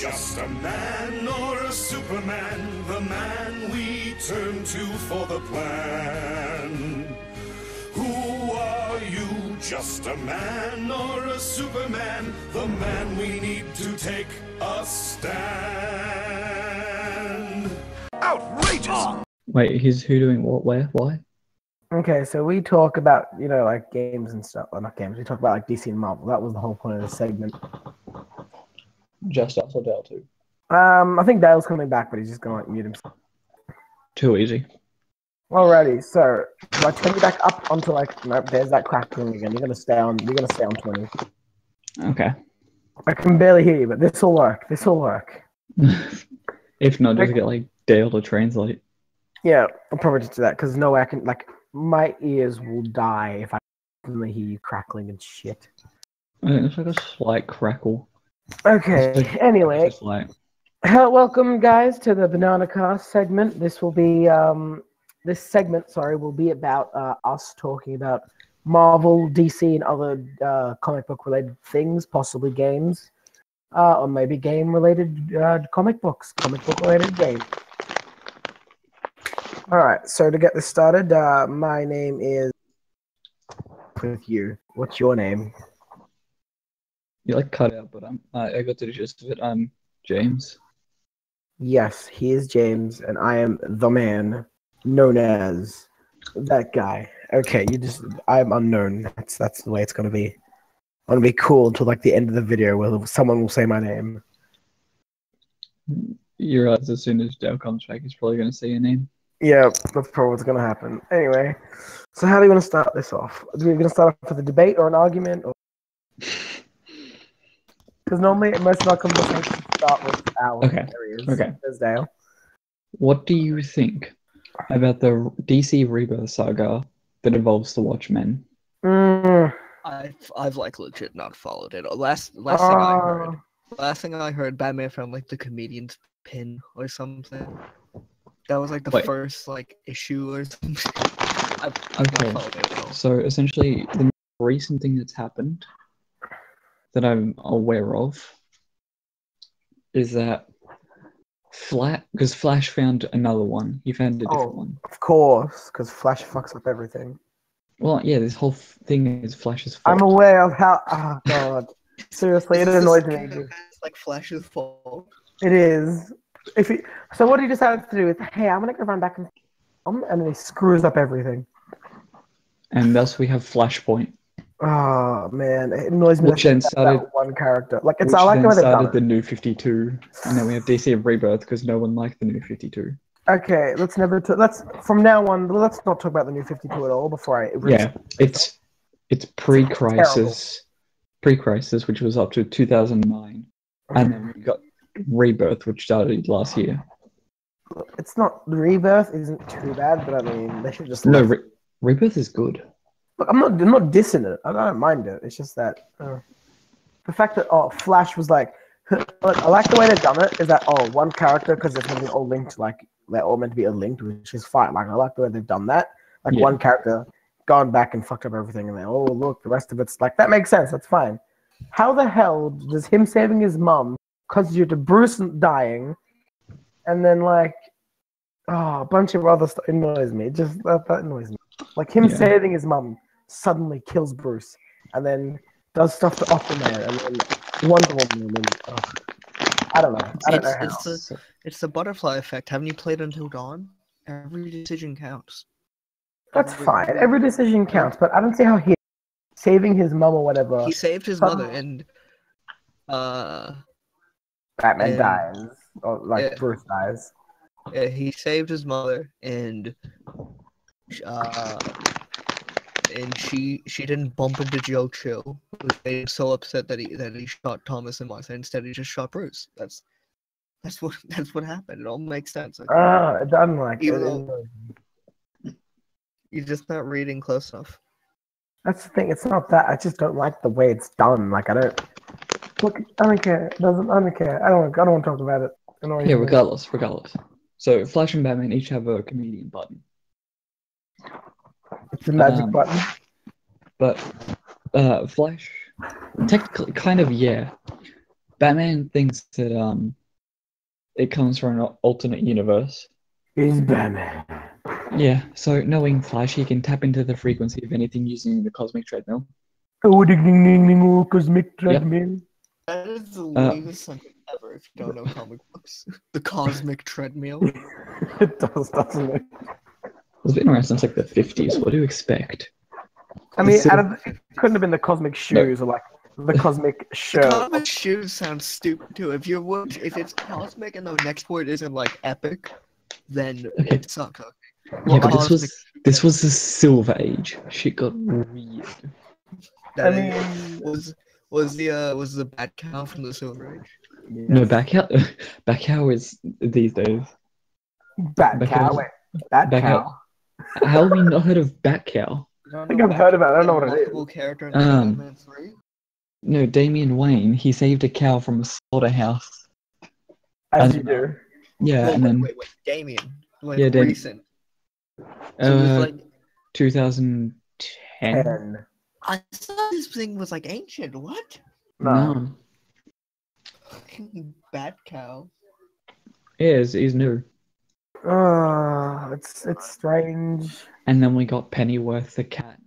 Just a man or a superman, the man we turn to for the plan. Who are you? Just a man or a superman, the man we need to take a stand. Outrageous! Wait, he's who doing what, where, why? Okay, so we talk about, you know, like games and stuff. Well, not games, we talk about like DC and Marvel. That was the whole point of the segment. Just us or Dale too? I think Dale's coming back, but he's just gonna like mute himself. Too easy. Alrighty, so like turn you back up onto like nope, there's that crackling again. You're gonna stay on 20. Okay. I can barely hear you, but this'll work. If not, just get like Dale to translate. Yeah, I'll probably just do that because no way I can like my ears will die if I can hear you crackling and shit. It's like a slight crackle. Okay, anyway, welcome guys to the Banana Cast segment. This segment will be about us talking about Marvel, DC, and other comic book related things, possibly games, or maybe game related comic book related game. All right, so to get this started, my name is with you. What's your name? You like cut out, but I got to the gist of it. I'm James. Yes, he is James, and I am the man known as that guy. Okay, I'm unknown. That's the way it's gonna be. I'm gonna be cool until like the end of the video where someone will say my name. You realize as soon as Dale comes back, he's probably gonna say your name. Yeah, that's probably what's gonna happen. Anyway, so how do you want to start this off? Are we gonna start off with a debate or an argument or? Because normally most of conversations start with our areas. Okay. There's Dale. What do you think about the DC Rebirth saga that involves the Watchmen? I've like legit not followed it. Last thing I heard, Batman found like the comedian's pin or something. That was like the first like issue or something. I've not followed it at all. So essentially, the recent thing that's happened that I'm aware of is that because Flash found another one. He found a different one. Of course, because Flash fucks up everything. Well, yeah, this whole thing is Flash's fault. I'm aware of how. Oh god, seriously, it annoys me. It's like Flash's fault. It is. So what he decides to do is, hey, I'm gonna go run back and then he screws up everything. And thus we have Flashpoint. Oh man, it annoys me that one character. Like it's I like the way they started the New 52, and then we have DC Rebirth because no one liked the New 52. Okay, let's not talk about the New 52 at all before I. Yeah, it's pre-crisis, which was up to 2009, and then we got Rebirth, which started last year. It's not Rebirth isn't too bad, but I mean they should just Rebirth is good. Look, I'm not dissing it. I don't mind it. It's just that the fact that Flash was like, I like the way they've done it. Is that one character because it's gonna be all linked. Like they're all meant to be linked, which is fine. Like I like the way they've done that. Like one character gone back and fucked up everything, and then look, the rest of it's like that makes sense. That's fine. How the hell does him saving his mum constitute to Bruce dying, and then like a bunch of other stuff annoys me. Just that annoys me. Like him saving his mum. Suddenly kills Bruce, and then does stuff to Aquaman, and then Wonder Woman. I don't know how. It's the butterfly effect. Haven't you played Until Dawn? Every decision counts. That's fine. Every decision counts, but I don't see how he saving his mum or whatever. He saved his mother, and Batman dies, or Bruce dies. Yeah, he saved his mother, and she didn't bump into Joe Chill, which made him so upset that he shot Thomas and Martha. Instead, he just shot Bruce. That's what happened. It all makes sense. It doesn't like it. You're just not reading close enough. That's the thing. It's not that I just don't like the way it's done. Like I don't look. I don't care. I don't want to talk about it. Yeah, regardless. So Flash and Batman each have a comedian button. It's a magic button. But Flash, technically, kind of, yeah. Batman thinks that it comes from an alternate universe. He's Batman. Yeah, so knowing Flash, he can tap into the frequency of anything using the cosmic treadmill. Oh, the cosmic treadmill. That is the lamest sentence ever if you don't know comic books. The cosmic treadmill. It does, doesn't it? It's been around since like the 50s. What do you expect? I mean, it couldn't have been the cosmic shoes or like the cosmic show. The cosmic shoes sounds stupid too. If it's cosmic and the next word isn't like epic, then it's not cosmic. Well, yeah, but this was the Silver Age. Shit got weird. That was the Bat Cow from the Silver Age? Yes. No, Bat Cow is these days. Bat Cow. How have we not heard of Bat Cow? I think I've heard about it. I don't know what it is. Character in Spider-Man 3? No, Damian Wayne. He saved a cow from a slaughterhouse. As you do. Yeah, wait, Damian. Like yeah, recent. So it was like 2010. 10. I thought this thing was like ancient. What? No. Fucking Bat Cow. Yeah, he's new. Oh, it's strange. And then we got Pennyworth the cat.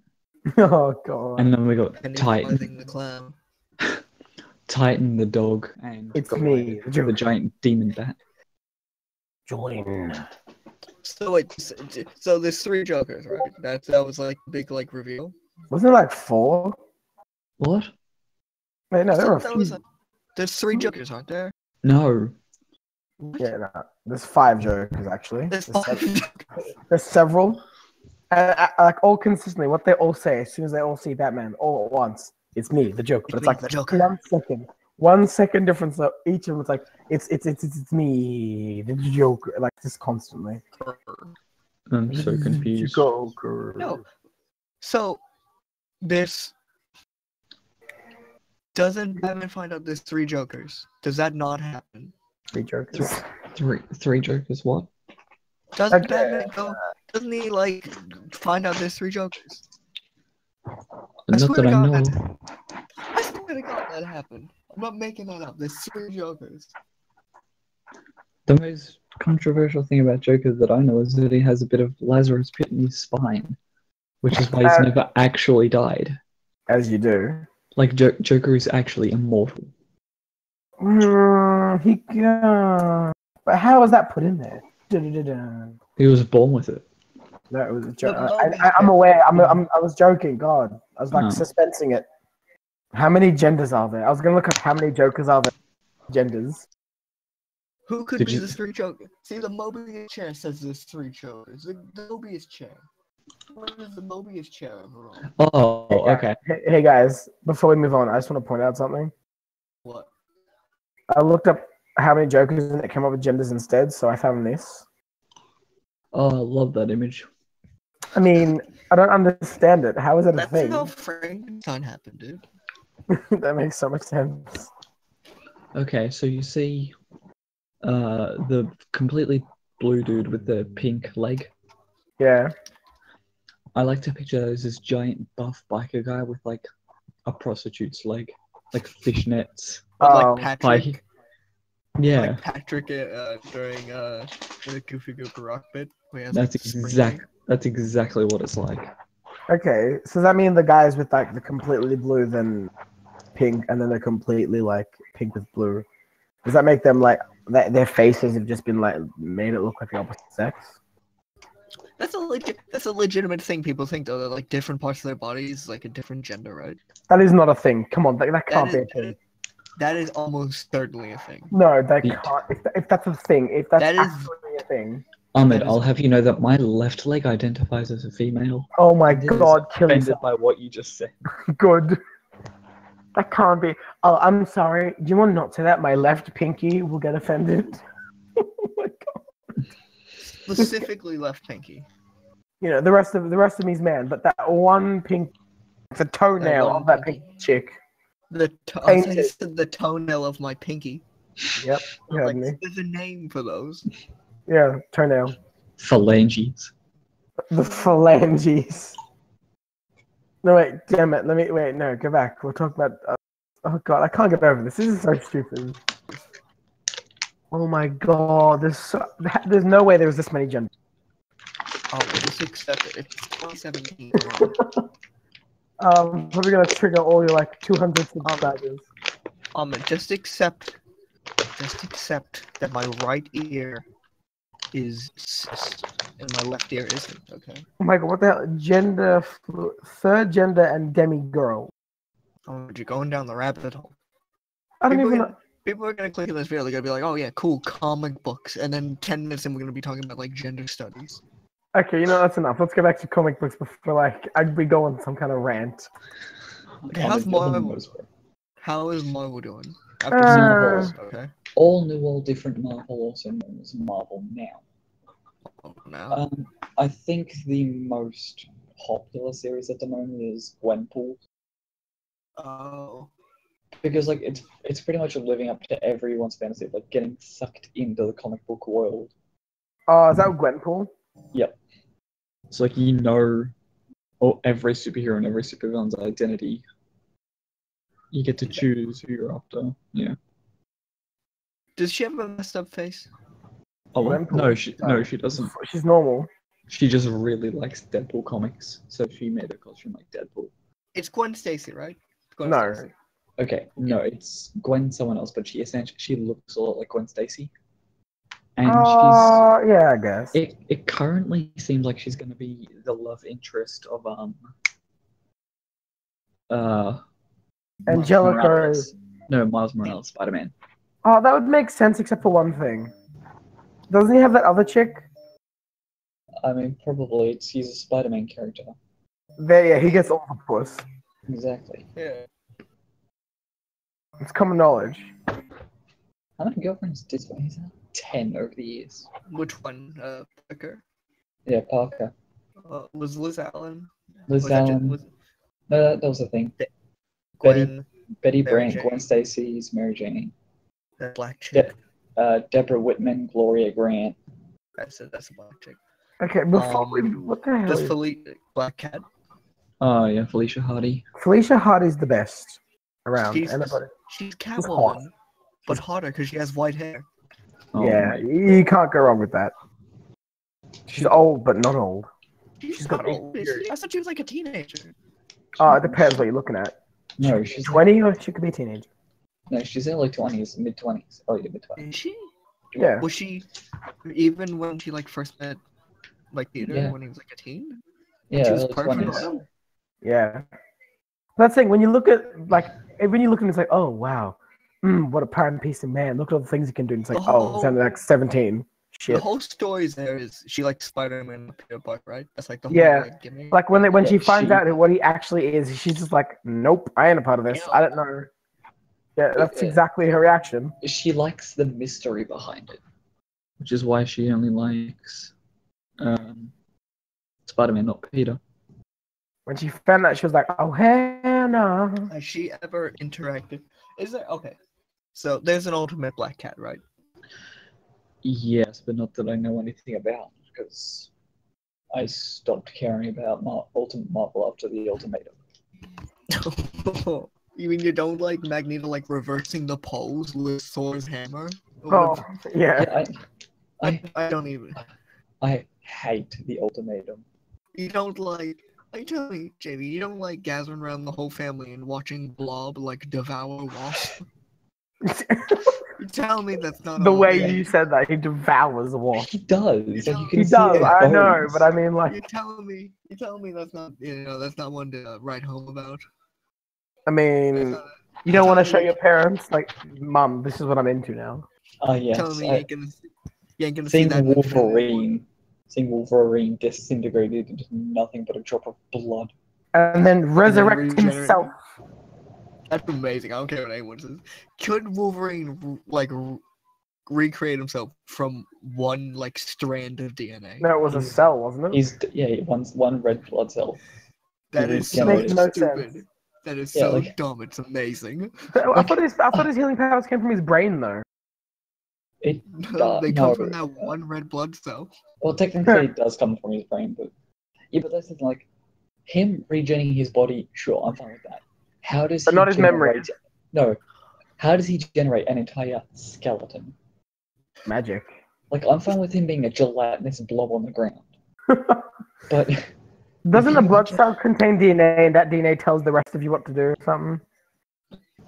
Oh god. And then we got Titan the clown. Titan the dog. And it's me, the giant demon bat. Join. So wait, so there's 3 Jokers, right? That was like big like reveal. Wasn't it like 4? What? Wait, no, there were a few. There's 3 Jokers, aren't there? No. What? Yeah, no. There's 5 Jokers actually. There's several. And like all consistently, what they all say as soon as they all see Batman all at once, it's me, the Joker. But it's like the Joker. 1 second difference though. Each of them is like it's me, the Joker, like just constantly. I'm so confused. Joker. No. So this doesn't Batman find out there's 3 Jokers? Does that not happen? 3 Jokers. Three Jokers. What? Doesn't Batman go? Doesn't he like find out there's 3 Jokers? Not that I know. I swear to God that happened. I'm not making that up. There's 3 Jokers. The most controversial thing about Joker that I know is that he has a bit of Lazarus pit in his spine, which is why he's never actually died. As you do. Like Joker is actually immortal. But how was that put in there? He was born with it. No, it was a joke. I'm aware. I was joking. God, I was like suspensing it. How many genders are there? I was gonna look up how many Jokers are there. Genders. Who could be the 3 Jokers? See, the Mobius chair says there's 3 Jokers. The Mobius chair. What is the Mobius chair overall? Oh, okay. Hey guys, before we move on, I just want to point out something. What? I looked up how many Jokers and it came up with genders instead, so I found this. Oh, I love that image. I mean, I don't understand it. How is it a thing? That's how Frankenstein happened, dude. That makes so much sense. Okay, so you see the completely blue dude with the pink leg. Yeah. I like to picture those as giant buff biker guy with like a prostitute's leg. Like fishnets. Oh. Like Patrick. Yeah. Like Patrick during the Goofy Gooper Rock bit. That's exactly what it's like. Okay, so does that mean the guys with like the completely blue, then pink, and then they're completely like pink with blue? Does that make them like their faces have just been like made it look like the opposite sex? That's a legitimate thing people think though. That like different parts of their bodies like a different gender, right? That is not a thing. Come on, that can't be a thing. That is almost certainly a thing. No, that can't. If that's a thing, if that's actually a thing. Ahmad, I'll have you know that my left leg identifies as a female. Oh my god, killing it by what you just said. Good. That can't be. Oh, I'm sorry. Do you want not to that? My left pinky will get offended. Oh my god. Specifically left pinky. You know, the rest of me's man, but that one pink, the toenail of that pink chick. The toenail of my pinky. Yep. Like, there's a name for those. Yeah, toenail. Phalanges. The phalanges. No, wait, damn it. Go back. We'll talk about Oh god, I can't get over this. This is so stupid. Oh my god, there's no way there was this many genders. Oh, this accepted. It's 2017. Probably gonna trigger all your like 200 subscribers. Just accept that my right ear is cis and my left ear isn't. Okay. Oh my god, what the hell? Gender, third gender, and demigirl. Oh, you're going down the rabbit hole. I don't even know. People are gonna click on this video. They're gonna be like, "Oh yeah, cool comic books," and then 10 minutes, and we're gonna be talking about like gender studies. Okay, you know, that's enough. Let's go back to comic books before, like, we go on some kind of rant. How's Marvel? How is Marvel doing? After Marvel, okay. All new, all different Marvel, also known as Marvel Now. Oh, no. I think the most popular series at the moment is Gwenpool. Oh. Because, like, it's pretty much living up to everyone's fantasy of, like, getting sucked into the comic book world. Oh, is that Gwenpool? Yep. So, like, you know, every superhero and every supervillain's identity. You get to choose who you're after. Yeah. Does she have a messed up face? Oh, no, she doesn't. She's normal. She just really likes Deadpool comics, so she made a costume like Deadpool. It's Gwen Stacy, right? Gwen no. Stacy. Okay, no, it's Gwen someone else, but she looks a lot like Gwen Stacy. And she's, yeah, I guess. It currently seems like she's going to be the love interest of Miles Morales, Spider-Man. Oh, that would make sense except for one thing. Doesn't he have that other chick? I mean, probably. He's a Spider-Man character. There, yeah, he gets all the puss. Exactly. Yeah. It's common knowledge. How many girlfriends did he's had? 10 over the years. Which one? Parker? Yeah, Parker. Was Liz Allen? No, that was the thing. Betty Brant, Jane. Gwen Stacy's, Mary Jane. That black chick. Deborah Whitman, Gloria Grant. That's a black chick. Okay, what the hell? Does Black Cat? Oh, yeah, Felicia Hardy. Felicia Hardy's the best around. She's Catwoman, but hotter because she has white hair. Oh, yeah, you can't go wrong with that. She's old, but not old. She's got old. I thought she was like a teenager. Oh, it depends what you're looking at. No, she's 20 or she could be a teenager. No, she's in like 20s, mid-20s. Oh, yeah, mid-20s. Is she? Yeah. Was she, even when she like first met, like, theater, when he was like a teen? Yeah, she was perfect. Yeah. That's the thing, when you look at, like, when you look at it, it's like, oh, wow. What a power and peace of man. Look at all the things you can do. And it's like, it sounded like 17. Shit. The whole story there is she likes Spider-Man Peter Park, right? That's like the whole thing. Like when she finds out what he actually is, she's just like, nope, I ain't a part of this. Yeah. I don't know. Yeah, that's exactly her reaction. She likes the mystery behind it. Which is why she only likes Spider-Man, not Peter. When she found out, she was like, oh, hell no. Has she ever interacted? Okay, so there's an Ultimate Black Cat, right? Yes, but not that I know anything about, because I stopped caring about Ultimate Marvel after the Ultimatum. You mean you don't like Magneto, like, reversing the poles with Thor's hammer? I don't even. I hate the Ultimatum. You don't like... Are you telling me, Jamie, you don't like gathering around the whole family and watching Blob, like, devour wasp? You're telling me that's not the way you said that. He devours a wasp. He does. He does. I know, but I mean, like... You're telling me that's not, you know, that's not one to write home about? I mean, you don't want to show your parents, like, Mum, this is what I'm into now. Oh, yeah. Telling me you ain't gonna see that Wolverine. Seeing Wolverine disintegrated into nothing but a drop of blood. And then resurrect himself. That's amazing. I don't care what anyone says. Could Wolverine, like, recreate himself from one, like, strand of DNA? No, it was a cell, wasn't it? One red blood cell. That is so stupid. That is so dumb. It's amazing. I thought his healing powers came from his brain, though. They come from that one red blood cell. Well, technically it does come from his brain, but... Yeah, but that's like... Him regenerating his body, sure, I'm fine with that. How does he not his memory. No. How does he generate an entire skeleton? Magic. Like, I'm fine with him being a gelatinous blob on the ground. But... doesn't the blood cell contain DNA, and that DNA tells the rest of you what to do or something?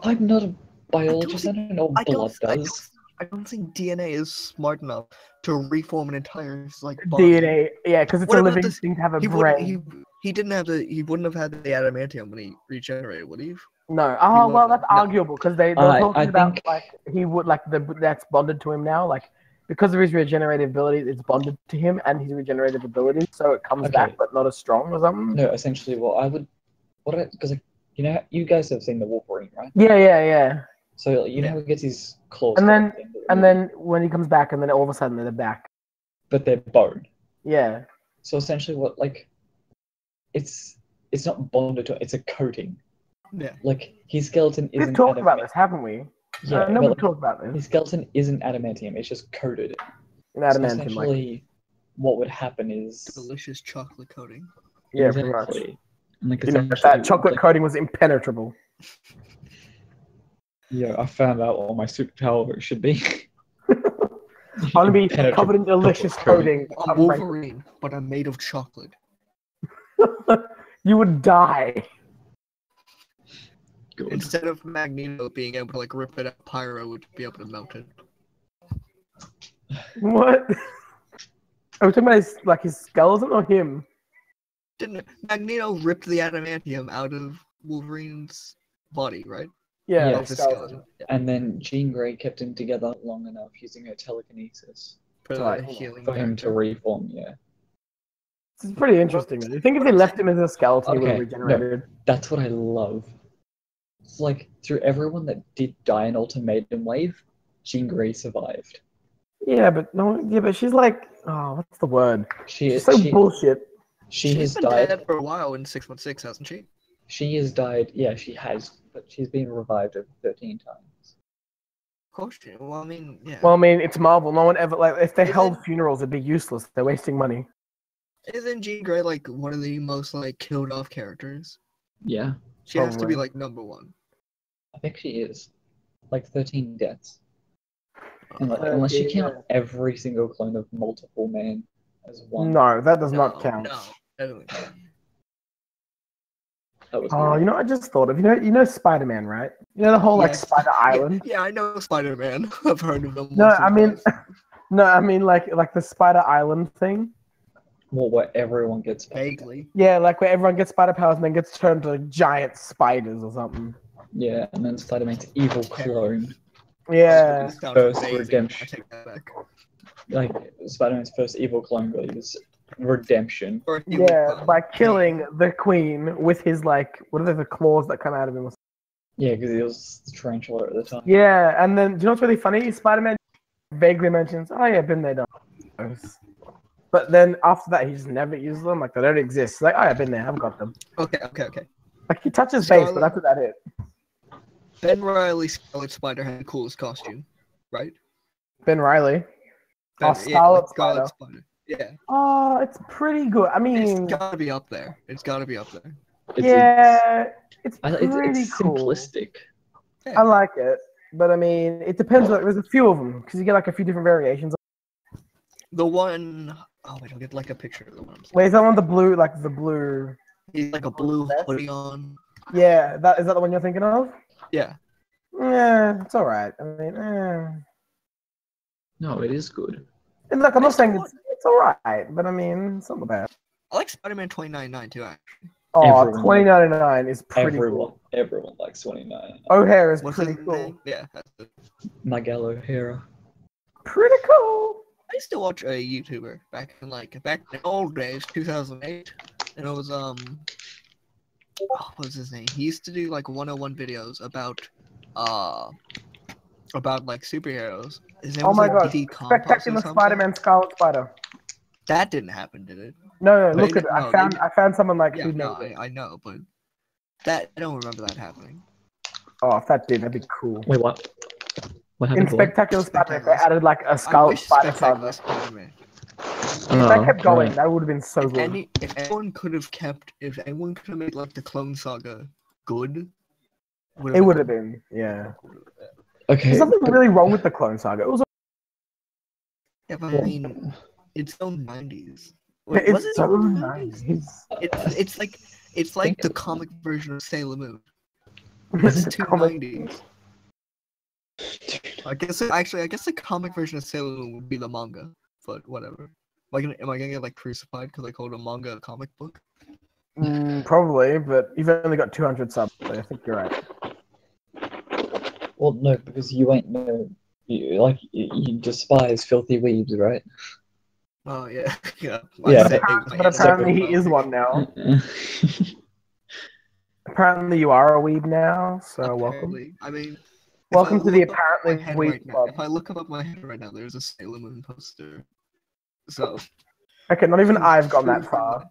I'm not a biologist. I don't know what blood does. I don't think DNA is smart enough to reform an entire like body. DNA, yeah, because it's a living thing to have a brain. He didn't have the. He wouldn't have had the adamantium when he regenerated, would he? No. Oh well, that's arguable because they're talking about like he would like the that's bonded to him now, like because of his regenerative ability, it's bonded to him and his regenerative ability, so it comes back but not as strong or something. No, essentially, well, I would, because you know you guys have seen the Wolverine, right? Yeah. So you know how he gets his claws. And then when he comes back, and then all of a sudden they're back. But they're bone. Yeah. So essentially, what like, it's not bonded to it. It's a coating. Yeah. Like his skeleton isn't. We've talked about this, haven't we? Yeah. I know we've talked about this. His skeleton isn't adamantium. It's just coated. In adamantium. So essentially, like... what would happen is delicious chocolate coating. Yeah, exactly. Pretty much. And like, you know, that chocolate coating was impenetrable. Yeah, I found out what my superpower should be. I'm gonna be covered in delicious coating. I'm Wolverine, but I'm made of chocolate. You would die. Good. Instead of Magneto being able to like rip it up, Pyro would be able to melt it. What? Are we talking about his, like his skeleton or him? Didn't Magneto rip the adamantium out of Wolverine's body, right? Yeah, the skeleton. And then Jean Grey kept him together long enough using her telekinesis for him to reform, yeah. It's pretty interesting. You think if they left him as a skeleton, he would have regenerated? No, that's what I love. It's like, through everyone that did die in Ultimatum Wave, Jean Grey survived. Yeah, but no, yeah, but she's like, oh, what's the word? She's bullshit. She's been dead for a while in 616, hasn't she? She has died, yeah, she has, but she's been revived over 13 times. Of course, well, I mean, yeah. Well, I mean, it's Marvel. No one ever, like, if they held funerals, it'd be useless. They're wasting money. Isn't Jean Grey, like, one of the most, like, killed off characters? Yeah. She has to be, like, number one. I think she is. Like, 13 deaths. And, like, unless you count every single clone of multiple men as one. No, that does not count. No, that doesn't count. Oh, you know what I just thought of? You know Spider-Man, right? You know the whole like Spider Island? Yeah, I know Spider-Man. I've heard of them. No, I mean like the Spider Island thing. Well, where everyone gets vaguely. Yeah, like where everyone gets spider powers and then gets turned to like, giant spiders or something. Yeah, and then Spider-Man's evil clone. Yeah. His first redemption. I take that back. Like Spider-Man's first evil clone really was redemption. Yeah, by killing the queen with his, like, what are the claws that come out of him? Yeah, because he was the tarantula at the time. Yeah, and then, do you know what's really funny? Spider-Man vaguely mentions, oh yeah, been there, done. But then after that, he just never uses them. Like, they don't exist. He's like, oh yeah, been there, I haven't got them. Okay. Like, he touches face, but after that, it. Ben Reilly's Scarlet Spider had the coolest costume, right? Ben Reilly? Oh, Scarlet Spider. Yeah. Oh, it's pretty good. I mean, it's gotta be up there. Yeah, it's cool. Simplistic. Yeah. I like it, but I mean, it depends. Like, there's a few of them because you get like a few different variations. The one, oh wait, I'll get like a picture of the one. Wait, is that one the blue? Like the blue? He's like a blue hoodie on. Yeah, that is that the one you're thinking of? Yeah. Yeah, it's all right. I mean, no, it is good. And look, I'm not saying it's. It's alright, but I mean, it's not bad. I like Spider-Man 2099 too, actually. Oh, 2099 is pretty cool. Everyone likes 2099. O'Hara is pretty cool. Yeah, that's it. Miguel O'Hara. Pretty cool. I used to watch a YouTuber back in the old days, 2008, and it was what was his name? He used to do like 101 videos about like superheroes. His name was Spectacular Spider-Man, Scarlet Spider. That didn't happen, did it? No, look at it. I found someone like who knows. I know, but I don't remember that happening. Oh, if that did, that'd be cool. Wait, what? What happened? In Spectacular Spider-Man, they added like a Scarlet Spider. If that kept going, that would have been so good. If anyone could have made like the Clone Saga good, It would have been, yeah. Okay. There's nothing really wrong with the Clone Saga. It was. Yeah, but I mean, it's so 90s. Wait, it's so 90s. It's like the comic version of Sailor Moon. This is too 90s. I guess the comic version of Sailor Moon would be the manga, but whatever. Am I gonna get like crucified because I called a manga a comic book? Probably, but you've only got 200 subs. So I think you're right. Well, no, because you ain't no, you despise filthy weebs, right? Oh yeah, yeah. But apparently he is one now. Apparently you are a weeb now, so apparently. Welcome. I mean. Welcome to the apparently weeb club. If I look above my head right now, there's a Sailor Moon poster. So. Okay, not even I've gone that far.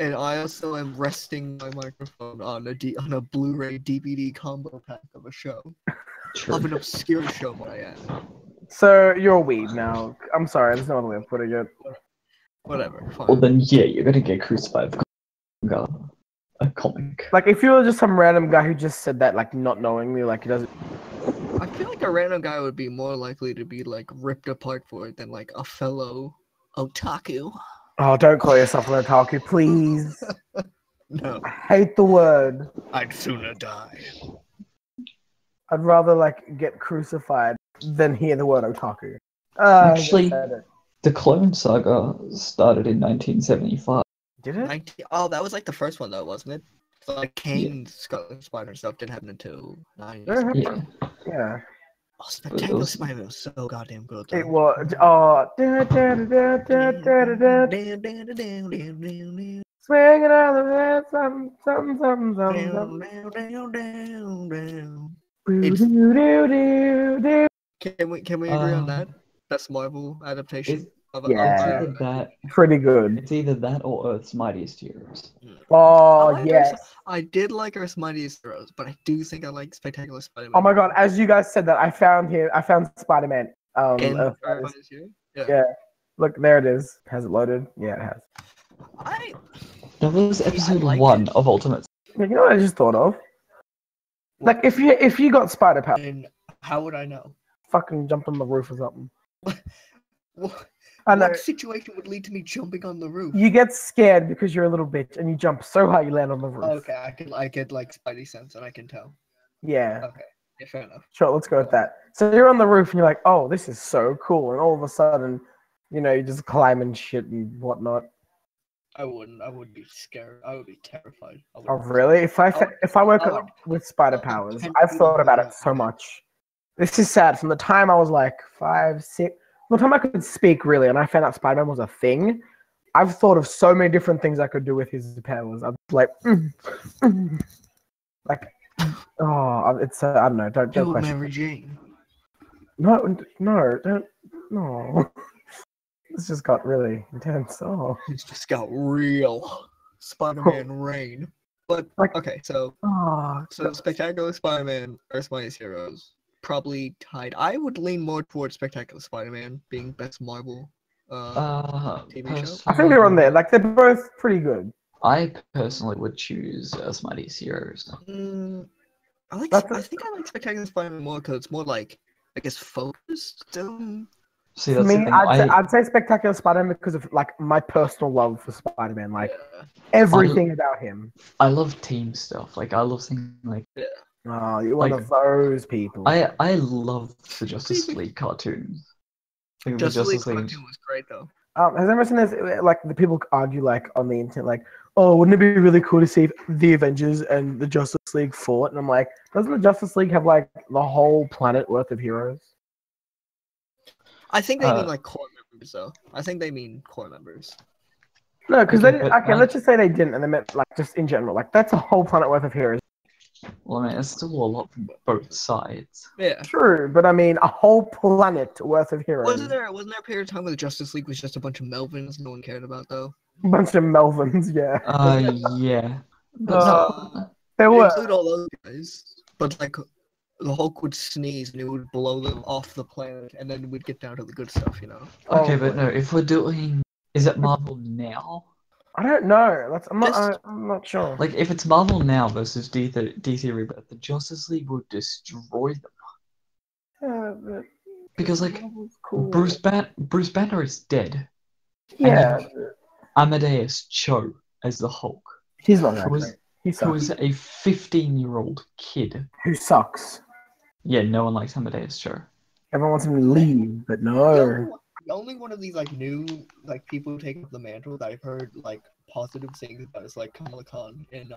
And I also am resting my microphone on a Blu-ray DVD combo pack of a show. True. Of an obscure show, but I am. So, you're a weeb now. I'm sorry, there's no other way of putting it. Whatever, fine. Well then, yeah, you're gonna get crucified for a comic. Like, if you were just some random guy who just said that, like, not knowingly, like, he doesn't... I feel like a random guy would be more likely to be, like, ripped apart for it than, like, a fellow otaku. Oh, don't call yourself an otaku, please. No. I hate the word. I'd sooner die. I'd rather, like, get crucified than hear the word otaku. Actually, the Clone Saga started in 1975. Did it? That was like the first one though, wasn't it? So, like Kane's Scarlet Spider and stuff didn't happen until 90s. Yeah. Oh, Spectacular Spider was so goddamn good. Though. It was. Oh. Swing it out of the head, something. Can we agree on that? That's Marvel adaptation. Yeah, that. Pretty good. It's either that or Earth's Mightiest Heroes. Oh, yes. I did like Earth's Mightiest Heroes, but I do think I like Spectacular Spider-Man. Oh my god, as you guys said that, I found Spider-Man. Yeah. Look, there it is. Has it loaded? Yeah, it has. That was episode 1 of Ultimate. You know what I just thought of? What? Like, if you got spider power, how would I know? Fucking jump on the roof or something. What situation would lead to me jumping on the roof? You get scared because you're a little bitch, and you jump so high you land on the roof. Okay, I get like Spidey sense, and I can tell. Yeah. Okay, yeah, fair enough. Sure, let's go with that. So you're on the roof, and you're like, oh, this is so cool, and all of a sudden, you know, you just climb and shit and whatnot. I would be scared. I would be terrified. Oh, really? If I woke up with spider powers, I've thought about it so much. This is sad. From the time I was like 5, 6... the time I could speak, really, and I found out Spider-Man was a thing, I've thought of so many different things I could do with his powers. I'm like, I don't know. Don't question. Mary Jane. No, don't, no. It's just got really intense. Oh, it's just got real Spider-Man rain. But like, okay, so Spectacular Spider-Man, Earth's Mightiest Heroes. Probably tied. I would lean more towards Spectacular Spider-Man being best Marvel TV show. I think they're on there. Like, they're both pretty good. I personally would choose Earth's Mightiest Heroes. I think I like Spectacular Spider-Man more because it's more like, I guess, focused. See, that's me. I'd say Spectacular Spider-Man because of like my personal love for Spider-Man. Like everything about him. I love team stuff. Like I love things like. Yeah. Oh, you're one of those people. I love the Justice League cartoon. Justice League cartoon was great, though. Has anyone seen this? Like, the people argue, like, on the internet, like, oh, wouldn't it be really cool to see if the Avengers and the Justice League fought? And I'm like, doesn't the Justice League have, like, the whole planet worth of heroes? I think they mean, like, core members, though. I think they mean core members. No, because they didn't... Okay, let's just say they didn't, and they meant, like, just in general. Like, that's a whole planet worth of heroes. Well, I mean, it's still a lot from both sides. Yeah. True, but I mean, a whole planet worth of heroes. Wasn't there a period of time where the Justice League was just a bunch of Melvins no one cared about, though? A bunch of Melvins, yeah. Yeah. There were. Include all those guys, but, like, the Hulk would sneeze and it would blow them off the planet, and then we'd get down to the good stuff, you know? Okay, but no, if we're doing... Is it Marvel now? I don't know. I'm not sure. Like, if it's Marvel now versus DC Rebirth, the Justice League would destroy them. Yeah, but because like cool. Bruce Banner is dead. Yeah. Amadeus Cho as the Hulk. He's not that. Who is a 15-year-old kid who sucks. Yeah, no one likes Amadeus Cho. Everyone wants him to leave, but no. The only one of these like new like people taking up the mantle that I've heard like positive things about is like Kamala Khan and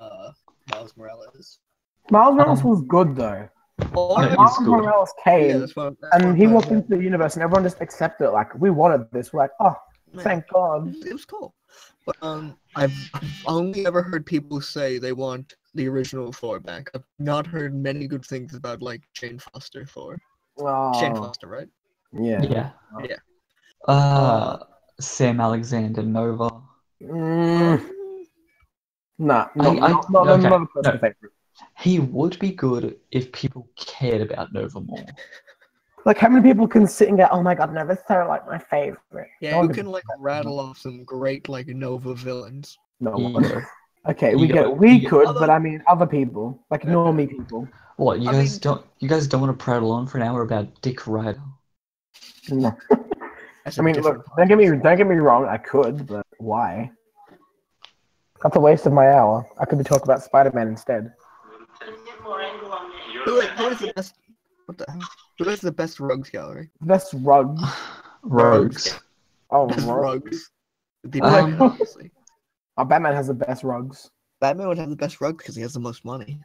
Miles Morales. Miles Morales was good though. Oh, like, Miles Morales came and he walked into the universe and everyone just accepted it. Like, we wanted this. We're like, oh, thank God. It was cool. But I've only ever heard people say they want the original Thor back. I've not heard many good things about like Jane Foster Thor. Oh. Jane Foster, right? Yeah. Yeah. Yeah. Sam Alexander Nova. No. He would be good if people cared about Nova more. Like, how many people can sit and go, oh my god, Nova's so, like, my favorite. Yeah, you can, like, rattle off some great, like, Nova villains. No one. Yeah. Okay, but I mean, other people. Like, normie people. What, you guys don't want to prattle on for an hour about Dick Rider? No. I mean, look, don't get me wrong, I could, but why? That's a waste of my hour. I could be talking about Spider-Man instead. Who has the best rugs gallery? Best rugs? Rugs. Oh, best rugs. Batman has the best rugs. Batman would have the best rugs because he has the most money.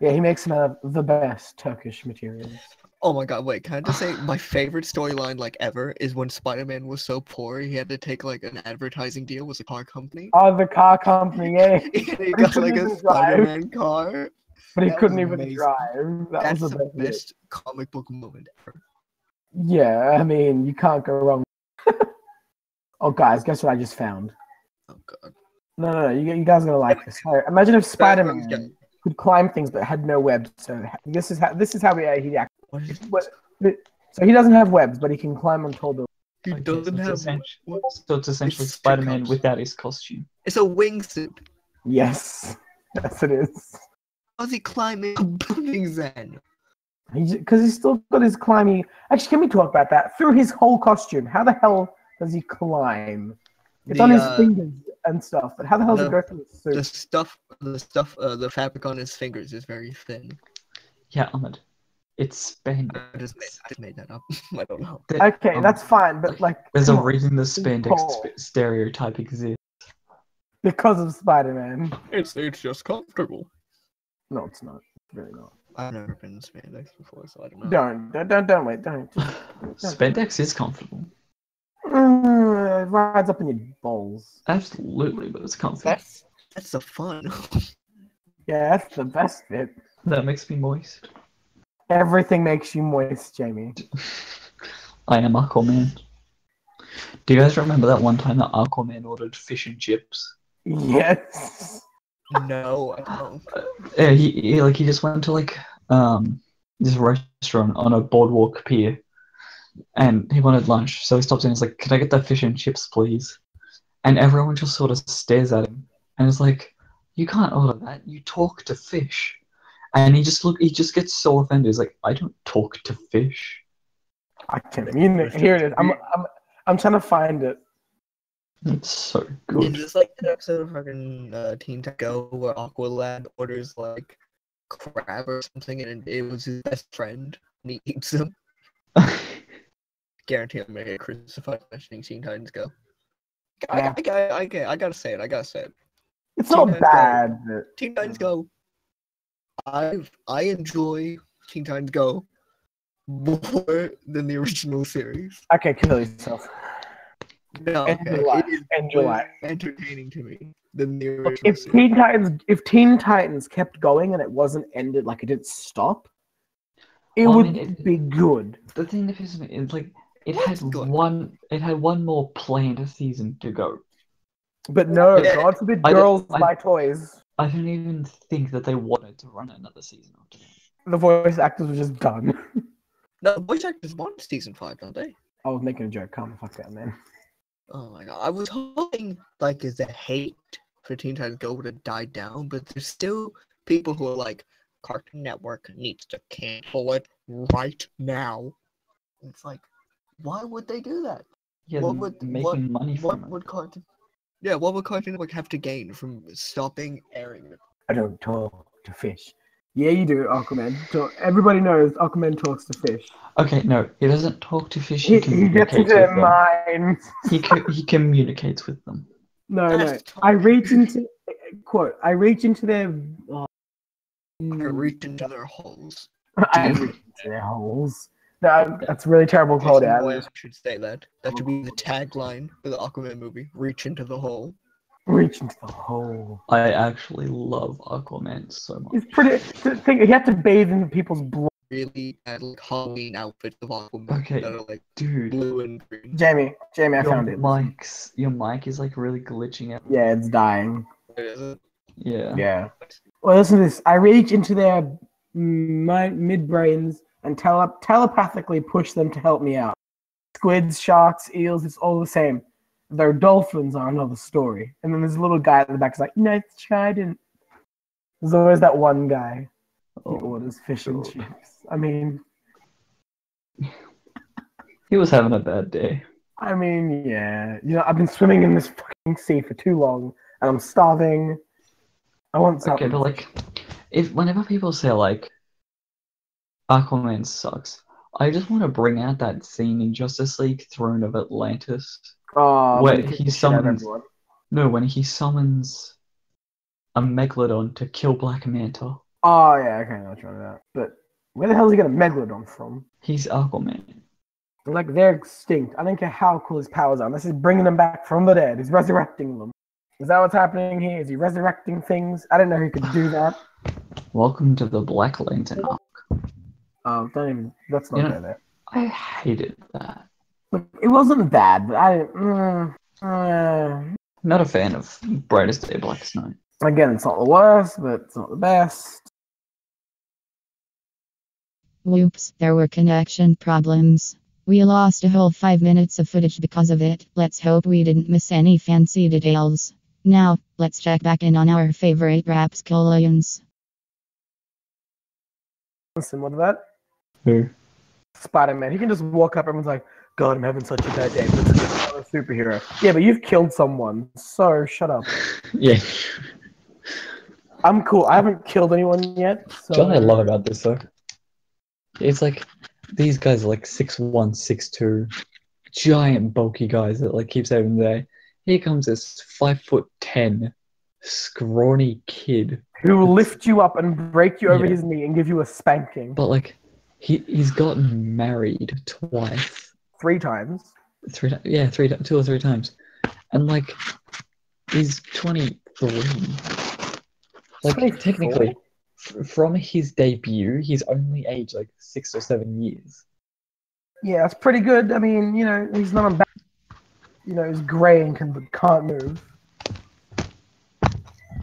Yeah, he makes him have the best Turkish materials. Oh my god, wait, can I just say my favorite storyline, like, ever is when Spider-Man was so poor he had to take, like, an advertising deal with a car company. Oh, the car company, yeah. He got, like, a Spider-Man car. But he couldn't even drive. That's the best comic book moment ever. Yeah, I mean, you can't go wrong. Oh, guys, guess what I just found? Oh, God. No, you guys are gonna like this. So, imagine if Spider-Man could climb things but had no webs. So this is how he acts. So he doesn't have webs, but he can climb on tall buildings. He doesn't have webs. So it's essentially Spider-Man without his costume. It's a wingsuit. Yes, it is. How's he climbing buildings then? Because he's still got his climbing. Actually, can we talk about that? Through his whole costume, how the hell does he climb? It's on his fingers and stuff, but how the hell does he go through his suit? The fabric on his fingers is very thin. Yeah, Ahmad. It's spandex. I just made that up. I don't know. Okay, that's fine, but like... There's a reason the spandex stereotype exists. Because of Spider-Man. It's just comfortable. No, it's not. It's really not. I've never been in spandex before, so I don't know. Don't. Spandex is comfortable. It rides up in your balls. Absolutely, but it's comfortable. That's the fun. Yeah, that's the best bit. That makes me moist. Everything makes you moist, Jamie. I am Aquaman. Do you guys remember that one time that Aquaman ordered fish and chips? Yes. No, I don't. Yeah, he just went to like this restaurant on a boardwalk pier, and he wanted lunch. So he stops in and is like, "Can I get the fish and chips, please?" And everyone just sort of stares at him, and it's like, "You can't order that. You talk to fish." And he just gets so offended. He's like, "I don't talk to fish." I can't even hear it. I'm trying to find it. It's so good. It's just like an episode of fucking Teen Titans Go where Aqualad orders like crab or something, and it was his best friend, and he eats them. Guarantee I'm gonna get crucified mentioning Teen Titans Go. I gotta say it. It's not bad. Teen Titans Go. I enjoy Teen Titans Go more than the original series. Okay, kill yourself. No, it's entertaining to me than the original. If Teen Titans kept going and it wasn't ended, like it didn't stop, it would be good. The thing that pisses me is like it had one more planned season to go. But no, God forbid, girls buy toys. I don't even think that they wanted to run another season after that. The voice actors were just done. No, the voice actors want season 5, don't they? I was making a joke. Come fuck that, man. Oh my god. I was hoping, like, is the hate for Teen Titans Go would have died down, but there's still people who are like, Cartoon Network needs to cancel it right now. It's like, why would they do that? Yeah, what would Cartoon? Yeah, what would Cartoon Network have to gain from stopping airing it? I don't talk to fish. Yeah, you do, Aquaman. So everybody knows Aquaman talks to fish. Okay, no, he doesn't talk to fish. He gets into their minds. He communicates with them. No. I reach into their holes. I reach into their holes. No, that's a really terrible quote. I should say that. That should be the tagline for the Aquaman movie. Reach into the hole. Reach into the hole. I actually love Aquaman so much. It's pretty. He had to bathe in people's blood. Really bad, like, Halloween outfits of Aquaman. Okay, that are, like, dude, blue and green. Jamie, I found it. Your mic is, like, really glitching out. Yeah, it's dying. It isn't. Yeah. Well, listen to this. I reach into their midbrains and telepathically push them to help me out. Squids, sharks, eels, it's all the same. Though dolphins are another story. And then there's a little guy at the back who's like, no, it's trident. There's always that one guy who orders fish and chips. I mean... he was having a bad day. I mean, yeah. You know, I've been swimming in this fucking sea for too long, and I'm starving. I want something. Okay, but, like, whenever people say, like, Aquaman sucks, I just want to bring out that scene in Justice League Throne of Atlantis. Oh, where he summons... when he summons a Megalodon to kill Black Manta. Oh, yeah, okay, I'll try that. But where the hell is he getting a Megalodon from? He's Aquaman. Like, they're extinct. I don't care how cool his powers are. This is bringing them back from the dead. He's resurrecting them. Is that what's happening here? Is he resurrecting things? I don't know who could do that. Welcome to the Black Lantern arc. Let's not go there. I hated that. It wasn't bad, but I... Not a fan of Brightest Day, Blackest Night. Again, it's not the worst, but it's not the best. Oops, there were connection problems. We lost a whole 5 minutes of footage because of it. Let's hope we didn't miss any fancy details. Now, let's check back in on our favorite rapscallions. Listen, what about that? Who? Spider-Man. He can just walk up, everyone's like, God, I'm having such a bad day, but it's another superhero. Yeah, but you've killed someone, so shut up. Yeah. I'm cool. I haven't killed anyone yet. So... John, I love about this, though. It's like, these guys are like 6'1", 6'2", giant bulky guys that, like, keep saving the day. Here comes this 5'10", scrawny kid who will lift you up and break you over his knee and give you a spanking. But, like, he's gotten married twice, two or three times, and, like, he's 23. Like, 24? Technically, from his debut, he's only aged like 6 or 7 years. Yeah, that's pretty good. I mean, you know, he's not on back. You know, he's grey and can't move.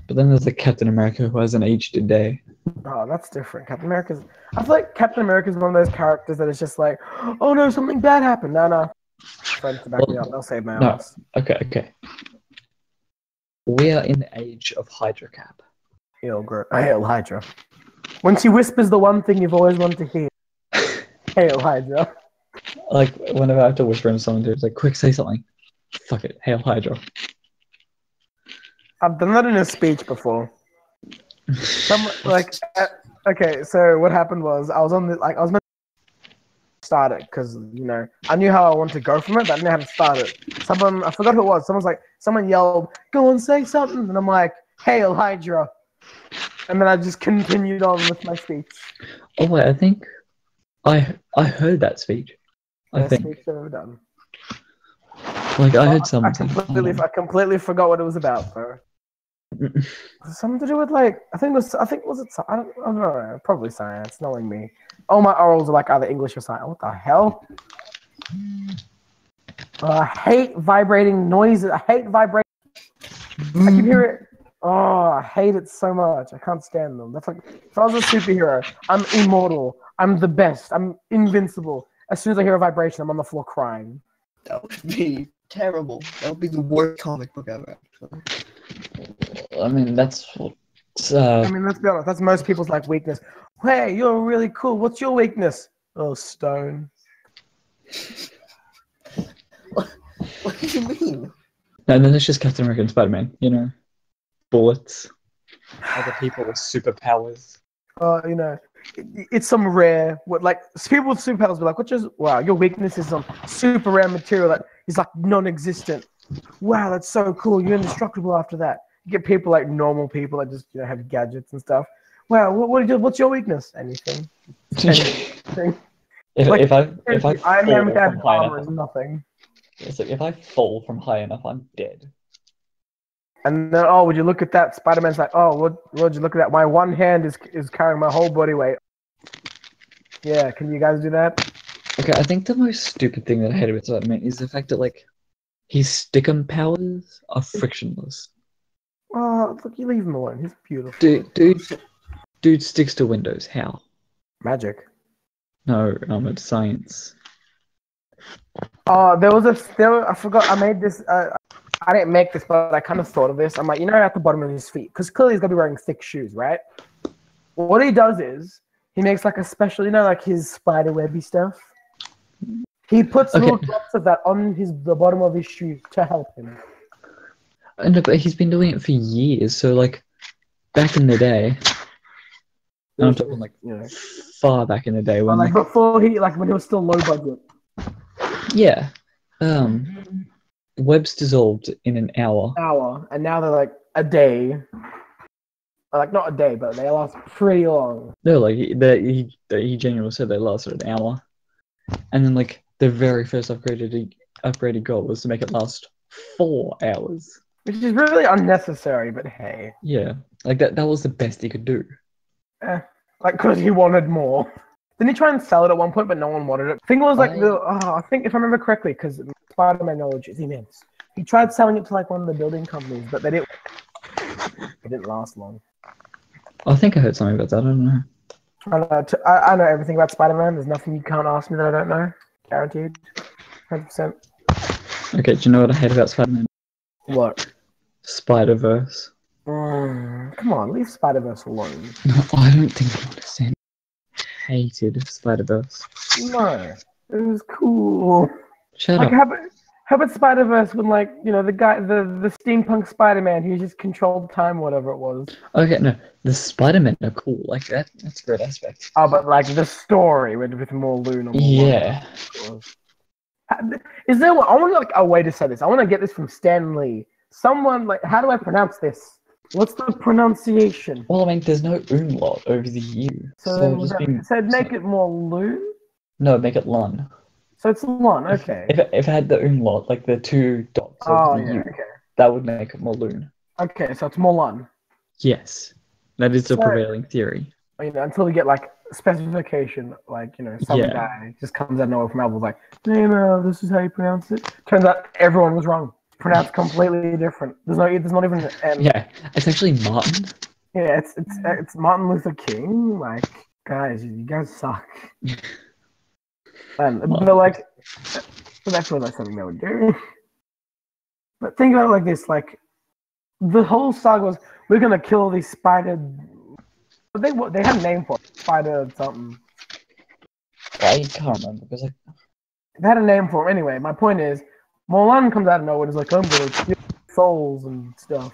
But then there's, like, Captain America, who hasn't aged a day. Oh, that's different. I feel like Captain America's one of those characters that is just like, oh no, something bad happened. No. Friends to back me up. They'll save my ass. Okay. We are in the age of Hydra Cap. Hail Hydra. When she whispers the one thing you've always wanted to hear. Hail Hydra. Like, whenever I have to whisper in someone, dude, it's like, quick, say something. Fuck it. Hail Hydra. I've done that in a speech before. So what happened was I was meant to start it because, you know, I knew how I wanted to go from it, but I didn't know how to start it. I forgot who it was. Someone yelled, go on, say something. And I'm like, Hail Hydra. And then I just continued on with my speech. Oh, wait, I think I heard that speech. Speech I've ever done. Like, I heard something. I completely forgot what it was about, though. Something to do with, like, I don't know, probably science, knowing me. All my orals are, like, either English or science. What the hell? I hate vibrating noises. I can hear it. Oh, I hate it so much. I can't stand them. That's like, if I was a superhero, I'm immortal. I'm the best. I'm invincible. As soon as I hear a vibration, I'm on the floor crying. That would be terrible. That would be the worst comic book ever, actually. I mean, that's... I mean, let's be honest. That's most people's, like, weakness. Hey, you're really cool. What's your weakness? Oh, stone. What do you mean? And then it's just Captain America and Spider-Man, you know? Bullets. Other people with superpowers. You know, it's some rare, what, like, people with superpowers be like, what just, wow, your weakness is some super rare material that is, like, non-existent. Wow, that's so cool. You're indestructible after that. You get people like normal people that just, you know, have gadgets and stuff. Wow, what's your weakness? Anything. Anything. Like, if I Iron Man with that armor is nothing. Yeah, so if I fall from high enough, I'm dead. And then, oh, would you look at that? Spider-Man's like, oh, would you look at that? My one hand is carrying my whole body weight. Yeah, can you guys do that? Okay, I think the most stupid thing that I hate about Spider-Man is the fact that, like, his stickum powers are frictionless. Oh, look, you leave him alone. He's beautiful. Dude sticks to windows. How? Magic. No, it's science. I forgot, I made this, I didn't make this, but I kind of thought of this. I'm like, you know, at the bottom of his feet, because clearly he's going to be wearing thick shoes, right? Well, what he does is, he makes like a special, you know, like his spider webby stuff. He puts little drops of that on the bottom of his shoes to help him. And look, he's been doing it for years, so like, back in the day... I'm talking like, you know, far back in the day when, like, before he, like, when he was still low budget. Yeah, webs dissolved in an hour. And now they're like a day. Like not a day, but they last pretty long. No, like he genuinely said they lasted an hour, and then like the very first upgraded goal was to make it last 4 hours, which is really unnecessary. But hey. Yeah, like that was the best he could do. Like, because he wanted more. Didn't he try and sell it at one point, but no one wanted it? I think it was like, I think if I remember correctly, because Spider-Man knowledge is immense. He tried selling it to like one of the building companies, but it didn't last long. I think I heard something about that, I don't know. I know everything about Spider-Man. There's nothing you can't ask me that I don't know. Guaranteed. 100%. Okay, do you know what I hate about Spider-Man? What? Spider-Verse. Come on, leave Spider-Verse alone. No, I don't think I understand. Hated Spider-Verse. No, it was cool. Shut up. How about Spider-Verse when, like, you know, the guy, the steampunk Spider-Man who just controlled time, whatever it was. Okay, no, the Spider-Men are cool. Like that's a great aspect. Oh, but like the story with Morlun. Yeah. Is there? I want like a way to say this. I want to get this from Stan Lee. Someone like, how do I pronounce this? What's the pronunciation? Well, I mean, there's no umlaut over the U. So make it more Lun? No, make it Lun. So it's Lun, okay. If it had the umlaut, like the two dots over the U, okay, that would make it more Lun. Okay, so it's more Lun. Yes. That is the prevailing theory. You know, until we get, like, specification, like, you know, some guy just comes out of nowhere from Marvel, like, no, this is how you pronounce it. Turns out everyone was wrong. Pronounced completely different. There's not even an M. Yeah, it's actually Martin. Yeah, it's Martin Luther King. Like, guys, you guys suck. But like, that's not something they would do. But think about it like this: like, the whole saga was, we're gonna kill these spider. But they had a name for it, spider something. I can't remember because they had a name for it anyway. My point is, Morlun comes out of nowhere and is like, I'm going to steal souls and stuff.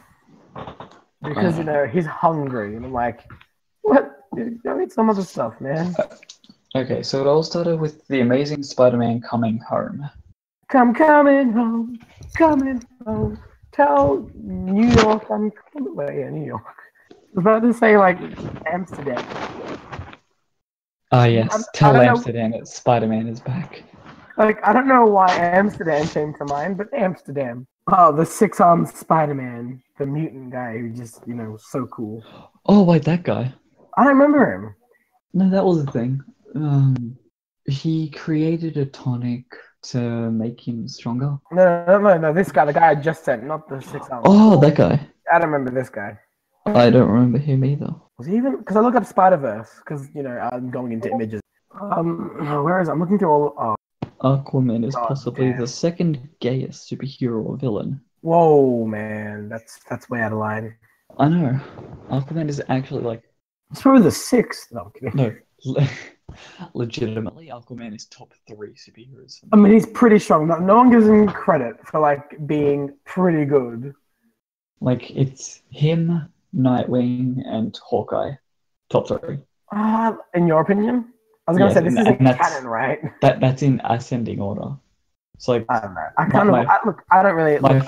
Because, you know, he's hungry. And I'm like, what? I need some other stuff, man. Okay, so it all started with The Amazing Spider-Man Coming Home. Come coming home, tell New York I'm coming. Well, yeah, New York. I was about to say, like, Amsterdam. Ah, yes, tell Amsterdam that Spider-Man is back. Like, I don't know why Amsterdam came to mind, but Amsterdam. Oh, the six-armed Spider-Man, the mutant guy who just, you know, was so cool. Oh, wait, that guy. I don't remember him. No, that was the thing. He created a tonic to make him stronger. No, this guy, the guy I just sent, not the six-armed. Oh, that guy. I don't remember this guy. I don't remember him either. Was he even? Because I look up Spider-Verse, because, you know, I'm going into images. Where is it? I'm looking through all... Aquaman is possibly the second gayest superhero or villain. Whoa, man, that's way out of line. I know. Aquaman is actually like... It's probably the sixth. No, I'm kidding. No, legitimately, Aquaman is top three superheroes. I mean, he's pretty strong. No one gives him credit for like being pretty good. Like, it's him, Nightwing, and Hawkeye. Top three. In your opinion? I was going to say, this isn't canon, right? That's in ascending order. So, like, I don't know. I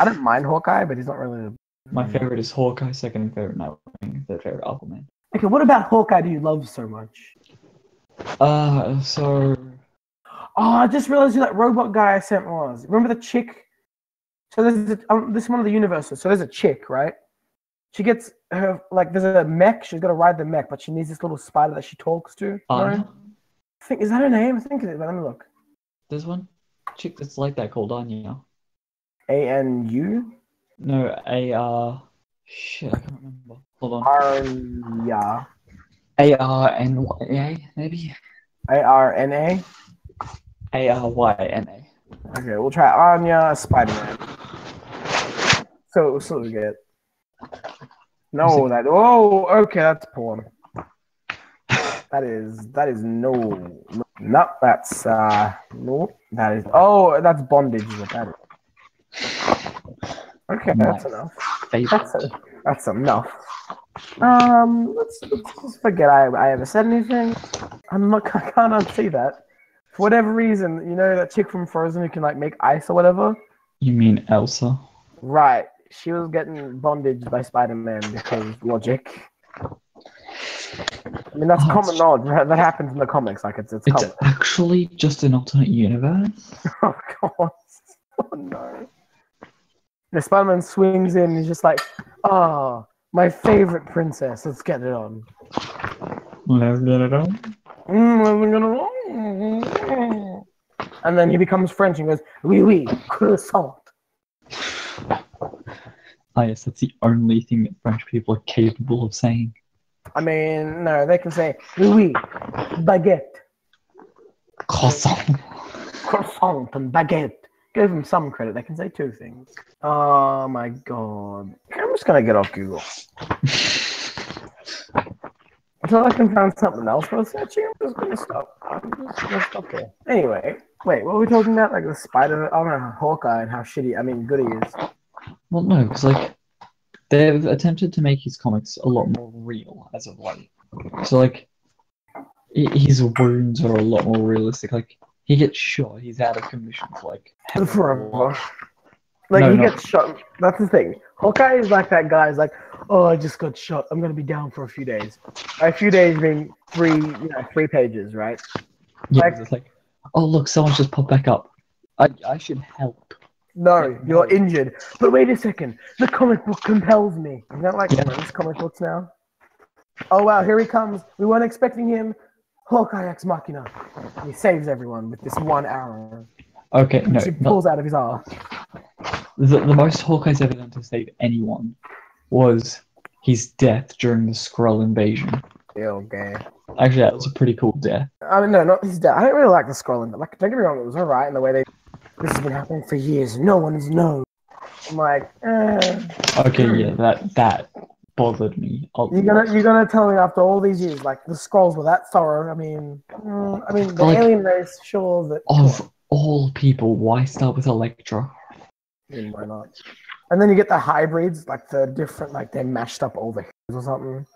don't mind Hawkeye, but he's not really... My favorite is Hawkeye, second favorite Nightwing, third favorite Aquaman. Okay, what about Hawkeye do you love so much? Oh, I just realized who that robot guy I sent was. Remember the chick? So this is one of the universes. So there's a chick, right? She gets her, like, there's a mech. She's got to ride the mech, but she needs this little spider that she talks to. Right? I think, is that her name? I think it is, but let me look. There's one chick that's like that called Anya. A-N-U? No, shit, I can't remember. Hold on. Arya. A-R-N-Y-A, maybe? A-R-N-A? A-R-Y-N-A. Okay, we'll try Anya Spider-Man. So we get... No, that... Oh, okay, that's porn. That is no, that's, no, that is, oh, that's bondage. Okay, that's enough. That's enough. Let's just forget I ever said anything. I can't unsee that. For whatever reason, you know that chick from Frozen who can, like, make ice or whatever? You mean Elsa? Right. She was getting bondaged by Spider-Man because logic. I mean, that's common knowledge. That happens in the comics. Like, it's common. Actually just an alternate universe. Oh, God. Oh, no. And Spider-Man swings in and he's just like, oh, my favorite princess. Let's get it on. Let's get it on. And then he becomes French and goes, oui, croissant. Ah, yes, that's the only thing that French people are capable of saying. I mean, no, they can say, oui, baguette. Croissant and baguette. Give them some credit. They can say two things. Oh, my God. I'm just going to get off Google. Until I can find something else for searching, I'm just going to stop. I'm just going to stop there. Anyway, wait, what were we talking about? Like the spider, I don't know, Hawkeye and how shitty, I mean, good he is. Well, no, because, like, they've attempted to make his comics a lot more real as of late. So, like, his wounds are a lot more realistic. Like, he gets shot, he's out of commission for, like... Forever. Like, no, gets shot. That's the thing. Hawkeye is like that guy who's like, oh, I just got shot. I'm going to be down for a few days. By a few days being three pages, right? Yeah, like, it's like, oh, look, someone's just popped back up. I should help. No, you're injured. But wait a second. The comic book compels me. Isn't that like these comic books now? Oh, wow, here he comes. We weren't expecting him. Hawkeye Ex Machina. He saves everyone with this one arrow. Okay, no. He pulls out of his arm. The most Hawkeye's ever done to save anyone was his death during the Skrull invasion. Okay. Actually, that was a pretty cool death. I mean, no, not his death. I don't really like the Skrull invasion. Like, don't get me wrong, it was alright in the way they... This has been happening for years. No one's known. I'm like, Okay, yeah, that bothered me. You're gonna tell me after all these years, like the Skrulls were that thorough? I mean, the alien race, sure, that of all people, why start with Elektra? I mean, why not? And then you get the hybrids, like the different, like they mashed up all the heroes or something.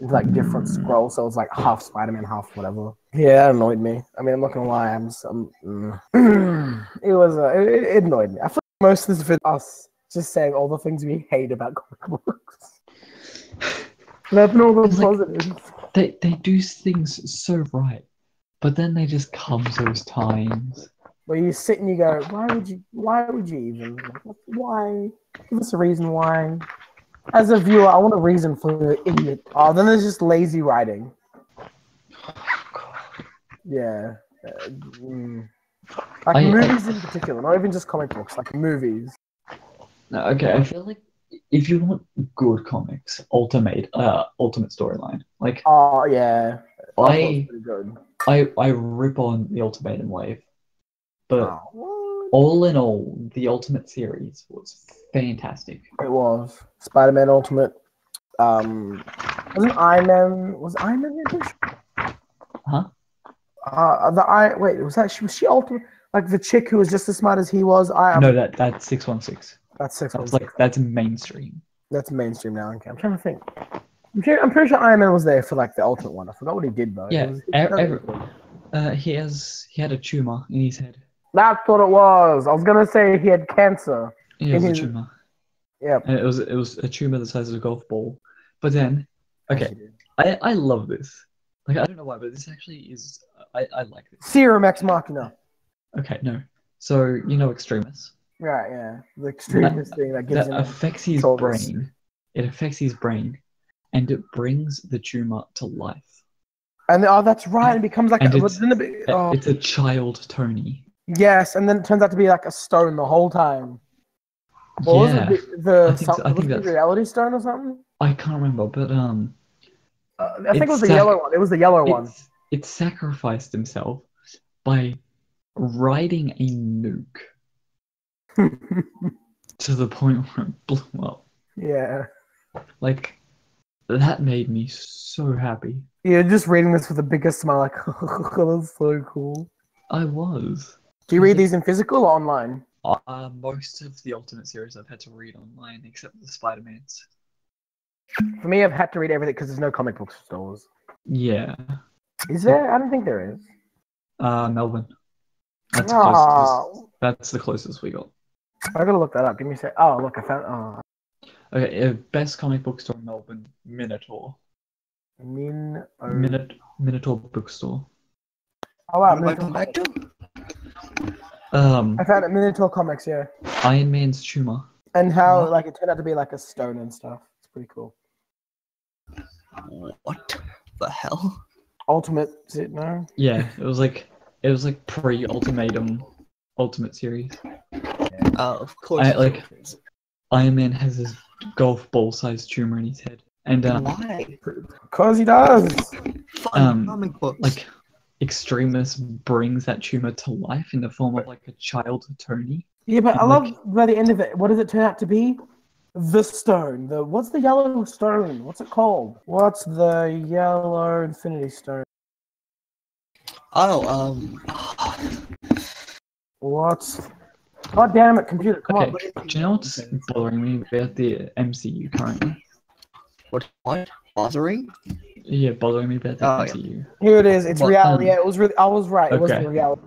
It's like different Skrulls, so it's like half Spider-Man, half whatever. Yeah, that annoyed me. I mean, I'm not gonna lie, it annoyed me. I feel like most of this is us just saying all the things we hate about comic books. That's all the positives. Like, they do things so right, but then they just come those times where you sit and you go, why would you even? Why? Give us a reason why. As a viewer, I want a reason for the idiot. Oh, then there's just lazy writing. Yeah. Movies in particular, not even just comic books, like movies. No, okay, I feel like if you want good comics, Ultimate Storyline. Like, oh, yeah. I rip on the Ultimatum wave. But all in all, the Ultimate series was fantastic. It was. Spider-Man Ultimate. Wasn't Iron Man... Was Iron Man in this? Huh? Wait, was she Ultimate? Like the chick who was just as smart as he was? No, that's 616. That's 616. That's mainstream. That's mainstream now. Okay, I'm trying to think. I'm pretty sure Iron Man was there for like the Ultimate one. I forgot what he did though. Yeah, he had a tumor in his head. That's what it was. I was gonna say he had cancer. Yeah, it was a tumor. Yeah, and it was a tumor the size of a golf ball. But then, okay, I love this. Like I don't know why, but this actually is I like this. Serum Ex Machina. Okay, no. So you know Extremis. Right, yeah, the Extremis thing that gives him affects his brain. It affects his brain. And it brings the tumor to life. And that's right. It becomes like it's a child Tony. Yes, and then it turns out to be like a stone the whole time. Or yeah, was it the reality stone or something? I can't remember, but I think it was the yellow one. It was the yellow one. It sacrificed himself by riding a nuke to the point where it blew up. Yeah. Like. That made me so happy. Yeah, just reading this with the biggest smile, like, oh, that's so cool. I was. Do you read these in physical or online? Most of the Ultimate series I've had to read online, except the Spider-Mans. For me, I've had to read everything because there's no comic book stores. Yeah. Is there? I don't think there is. Melbourne. That's the closest we got. I gotta look that up. Give me a sec. Oh, look, I found... Oh. Okay, best comic book store in Melbourne, Minotaur. Minotaur bookstore. Oh wow, Minotaur. I found it, Minotaur comics, yeah. Iron Man's tumor. And how like it turned out to be like a stone and stuff. It's pretty cool. What the hell? Ultimate, is it now? Yeah, it was like pre-Ultimatum, Ultimate series. Yeah. Of course. Iron Man has his golf ball-sized tumor in his head, and why? Because he does. Comic books. Like Extremis brings that tumor to life in the form of like a child Tony. Yeah, but I love by the end of it. What does it turn out to be? The stone. What's the yellow stone? What's it called? What's the yellow infinity stone? What's God damn it, computer, come on. Do you know what's bothering me about the MCU currently? What? Bothering? Yeah, bothering me about the MCU. Yeah. Here it is, it's reality. Yeah, it was I was right, it wasn't reality.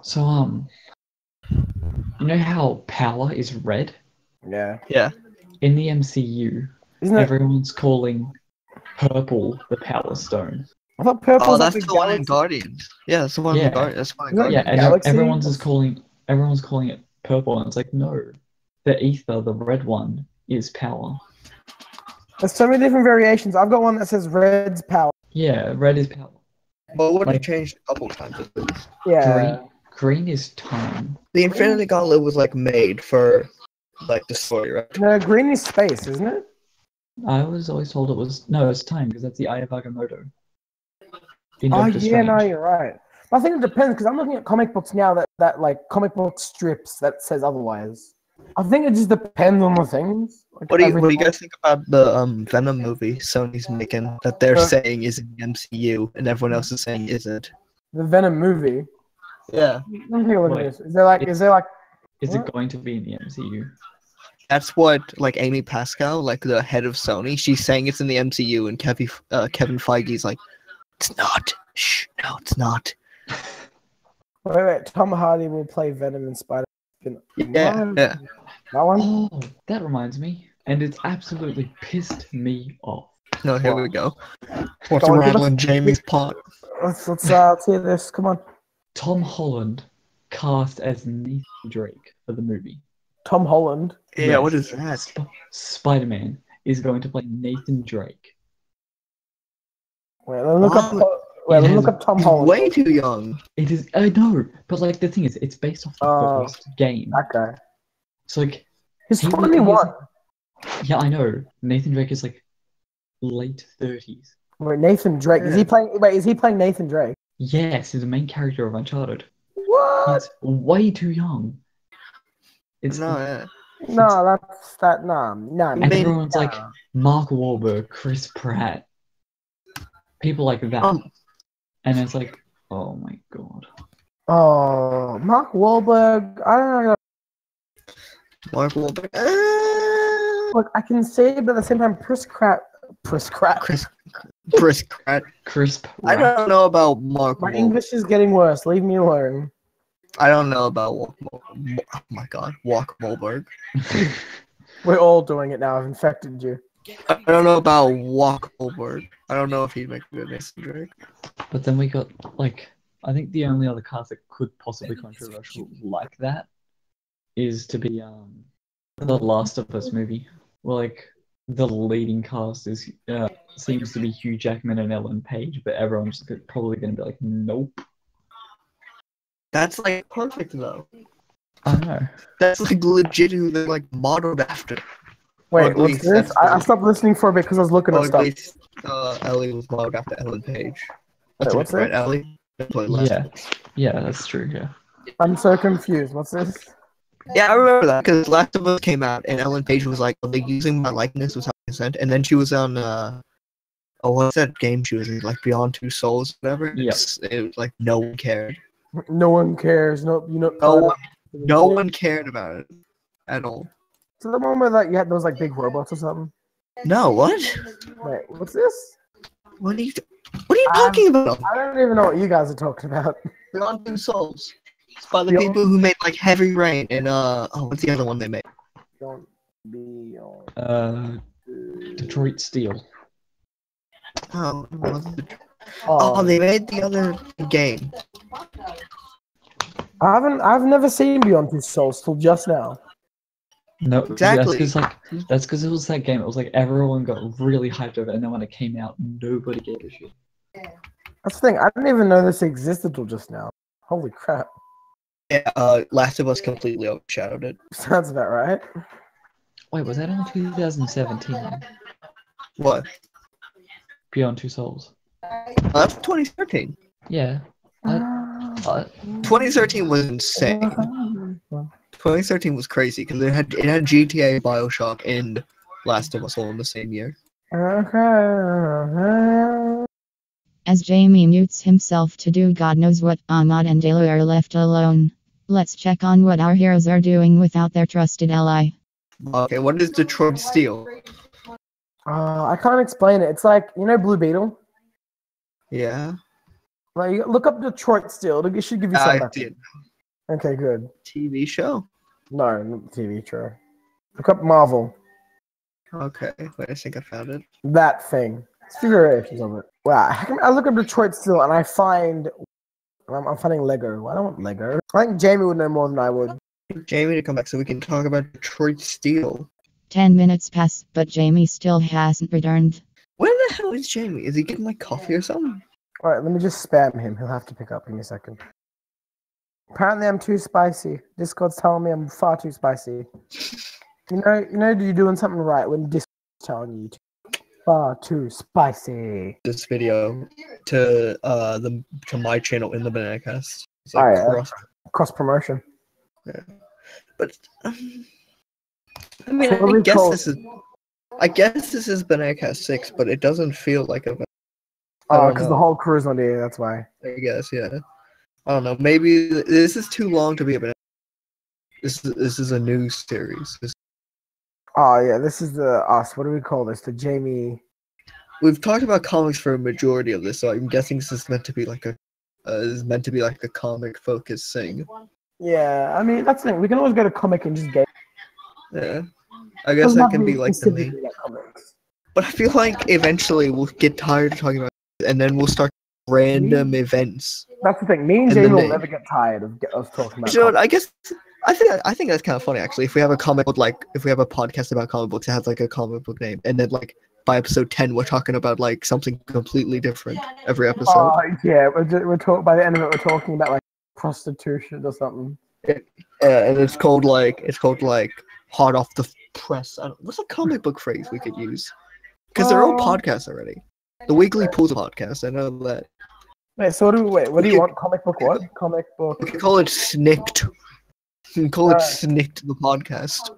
So, you know how power is red? Yeah. Yeah. In the MCU, everyone's calling purple the power stone. I thought purple was the one in Guardians. Yeah, that's the one in Guardians. Yeah, everyone's is calling... Everyone's calling it purple, and it's like, no. The ether, the red one, is power. There's so many different variations. I've got one that says red's power. Yeah, red is power. Well, what have changed a couple times? Yeah. Green is time. The Infinity Gauntlet was, like, made for, like, the story, right? No, green is space, isn't it? I was always told it was... No, it's time, because that's the Eye of Agamotto. Oh, yeah, no, you're right. I think it depends, because I'm looking at comic books now that like, comic book strips that says otherwise. I think it just depends on the things. Like what do you guys think about the Venom movie Sony's making that they're saying is in the MCU and everyone else is saying isn't? The Venom movie? Yeah. Let me take a look at this. Is it going to be in the MCU? That's what, like, Amy Pascal, like, the head of Sony, she's saying it's in the MCU, and Kevin Feige's like, it's not. Shh, no, it's not. Wait, Tom Hardy will play Venom and Spider-Man. Yeah. That one? Oh, that reminds me. And it's absolutely pissed me off. No, here we go. What's rattling Jamie's pot? Let's hear this. Come on. Tom Holland cast as Nathan Drake for the movie. Tom Holland? Yeah, what is that? Spider-Man is going to play Nathan Drake. Wait, look up Tom Holland. Way too young. It is. I know, but like the thing is, it's based off the first game. That guy. It's like he's 21. Yeah, I know. Nathan Drake is like late 30s. Wait, Nathan Drake is he playing? Wait, is he playing Nathan Drake? Yes, he's the main character of Uncharted. What? He's way too young. It's no, yeah. Everyone's like Mark Wahlberg, Chris Pratt, people like that, and it's like, oh my god. Oh, Mark Wahlberg. I don't know. Mark Wahlberg. Look, I can say it, but at the same time, Chris Pratt. I don't know about Mark Wahlberg. My English is getting worse. Leave me alone. I don't know about Wahlberg. We're all doing it now. I've infected you. I don't know about Wahlberg. I don't know if he'd make a good Nathan Drake. But then we got, like, I think the only other cast that could possibly be controversial like that is to be The Last of Us movie. Well, like, the leading cast is seems to be Hugh Jackman and Ellen Page, but everyone's probably going to be like, nope. That's, like, perfect, though. I know. That's, like, legit who they're, like, modeled after. Wait, what's this? I stopped listening for a bit because I was looking at stuff. At least, Ellie was modeled after Ellen Page. That's what's right, Ellie? Yeah. Yeah, that's true, yeah. I'm so confused. What's this? Yeah, I remember that, because Last of Us came out, and Ellen Page was like, are they using my likeness without consent? And then she was on, what's that game she was in? Like, Beyond Two Souls, whatever? Yes. It was like, no one cared. No one cares. No, you know, no one cared about it at all. So the one where, like, you had those, like, big robots or something? No, what? Wait, what's this? What are you talking about? I don't even know what you guys are talking about. Beyond Two Souls. It's by the people who made, like, Heavy Rain and, what's the other one they made? Don't be on... Detroit Steel. Oh, they made the other game. I've never seen Beyond Two Souls till just now. No, exactly. That's because it was that game. It was like everyone got really hyped over it, and then when it came out, nobody gave a shit. That's the thing. I didn't even know this existed till just now. Holy crap. Yeah, Last of Us completely overshadowed it. Sounds about right. Wait, was that in 2017? What? Beyond Two Souls. That's 2013. Yeah. 2013 was insane. 2013 was crazy because it had GTA, Bioshock, and Last of Us all in the same year. As Jamie mutes himself to do God knows what, Ahmad and Dale are left alone. Let's check on what our heroes are doing without their trusted ally. Okay, what is Detroit Steel? I can't explain it. It's like, you know, Blue Beetle? Yeah. Like, look up Detroit Steel. It should give you something. I did. Okay, good. TV show? No, not TV show. Look up Marvel. Okay, wait, I think I found it. That thing. Let's figure out if on it. Wow, I look up Detroit Steel and I find... I'm finding Lego. I don't want Lego. I think Jamie would know more than I would. Jamie to come back so we can talk about Detroit Steel. 10 minutes pass, but Jamie still hasn't returned. Where the hell is Jamie? Is he getting, like, coffee or something? Alright, let me just spam him. He'll have to pick up in a second. Apparently I'm too spicy. Discord's telling me I'm far too spicy. You know you're doing something right when Discord's telling you to. Far too spicy. This video to my channel in the banana cast. It's like cross promotion. Yeah. But I mean, I guess this is banana cast 6, but it doesn't feel like a... Oh, because the whole crew's on here, that's why. I guess, yeah. I don't know, maybe this is too long to be a banana. This is a new series. Oh, yeah, this is the us. What do we call this? The Jamie... We've talked about comics for a majority of this, so I'm guessing this is meant to be like a comic-focused thing. Yeah, I mean, that's the thing. We can always go to comic and just get... Yeah. I guess that can be like the main... But I feel like eventually we'll get tired of talking about... And then we'll start random events. That's the thing. Me and Jamie will never get tired of talking about. You know what, I think that's kind of funny actually. If we have a comic book, like if we have a podcast about comic books, it has like a comic book name, and then like by episode 10, we're talking about like something completely different every episode. Oh yeah, by the end of it, we're talking about like prostitution or something. And it's called like hot off the press. What's a comic book phrase we could use? Because they're all podcasts already. The Weekly Pool's a podcast, I know that. Wait, so do we, wait, what do you want? Comic book what? Comic book. We can call it Snipped. We can call it Snipped the podcast.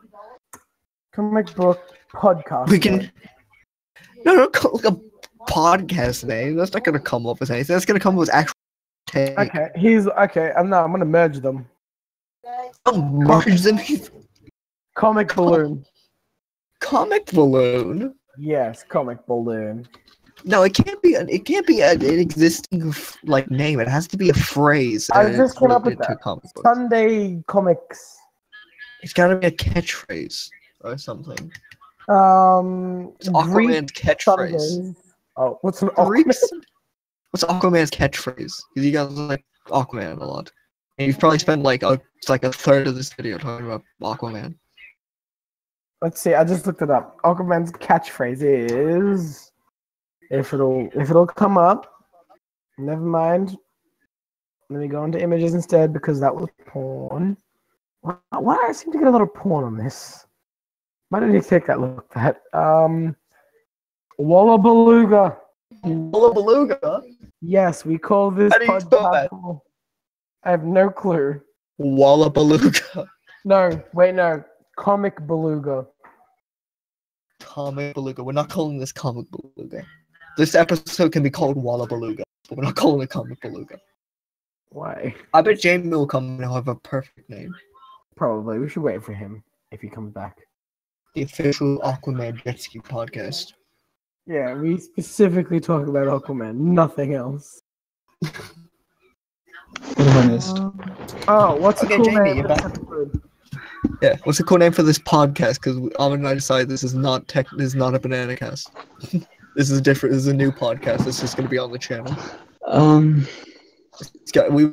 Comic book podcast. We can... Name. No, call it like a podcast name. That's not going to come up as anything. That's going to come up as actual... Take. Okay, he's... Okay, I'm going to merge them. Don't merge them? Comic Balloon. Comic Balloon? Yes, Comic Balloon. No, it can't be. It can't be an existing like name. It has to be a phrase. I just came up with that. Sunday comics. It's gotta be a catchphrase or something. It's Aquaman's catchphrase. Sundays. Oh, what's an Aquaman? What's Aquaman's catchphrase? Because you guys like Aquaman a lot, and you've probably spent like a third of this video talking about Aquaman. Let's see. I just looked it up. Aquaman's catchphrase is. If it'll come up, never mind. Let me go into images instead because that was porn. Why do I seem to get a lot of porn on this? Why did you take that look at that? Wallabeluga. Wallabeluga? Yes, we call this. How do you spell that? I have no clue. Wallabeluga. No, wait, no. Comic Beluga. Comic Beluga. We're not calling this Comic Beluga. This episode can be called Wallabeluga, but we're not calling it Comic Beluga. Why? I bet Jamie will come and have a perfect name. Probably. We should wait for him if he comes back. The official Aquaman Jet Ski podcast. Yeah, we specifically talk about Aquaman, nothing else. Oh, what's okay, a cool Jamie, name? Yeah, what's a cool name for this podcast? Because Ahmad and I decided this is not a banana cast. This is a new podcast. It's just going to be on the channel. We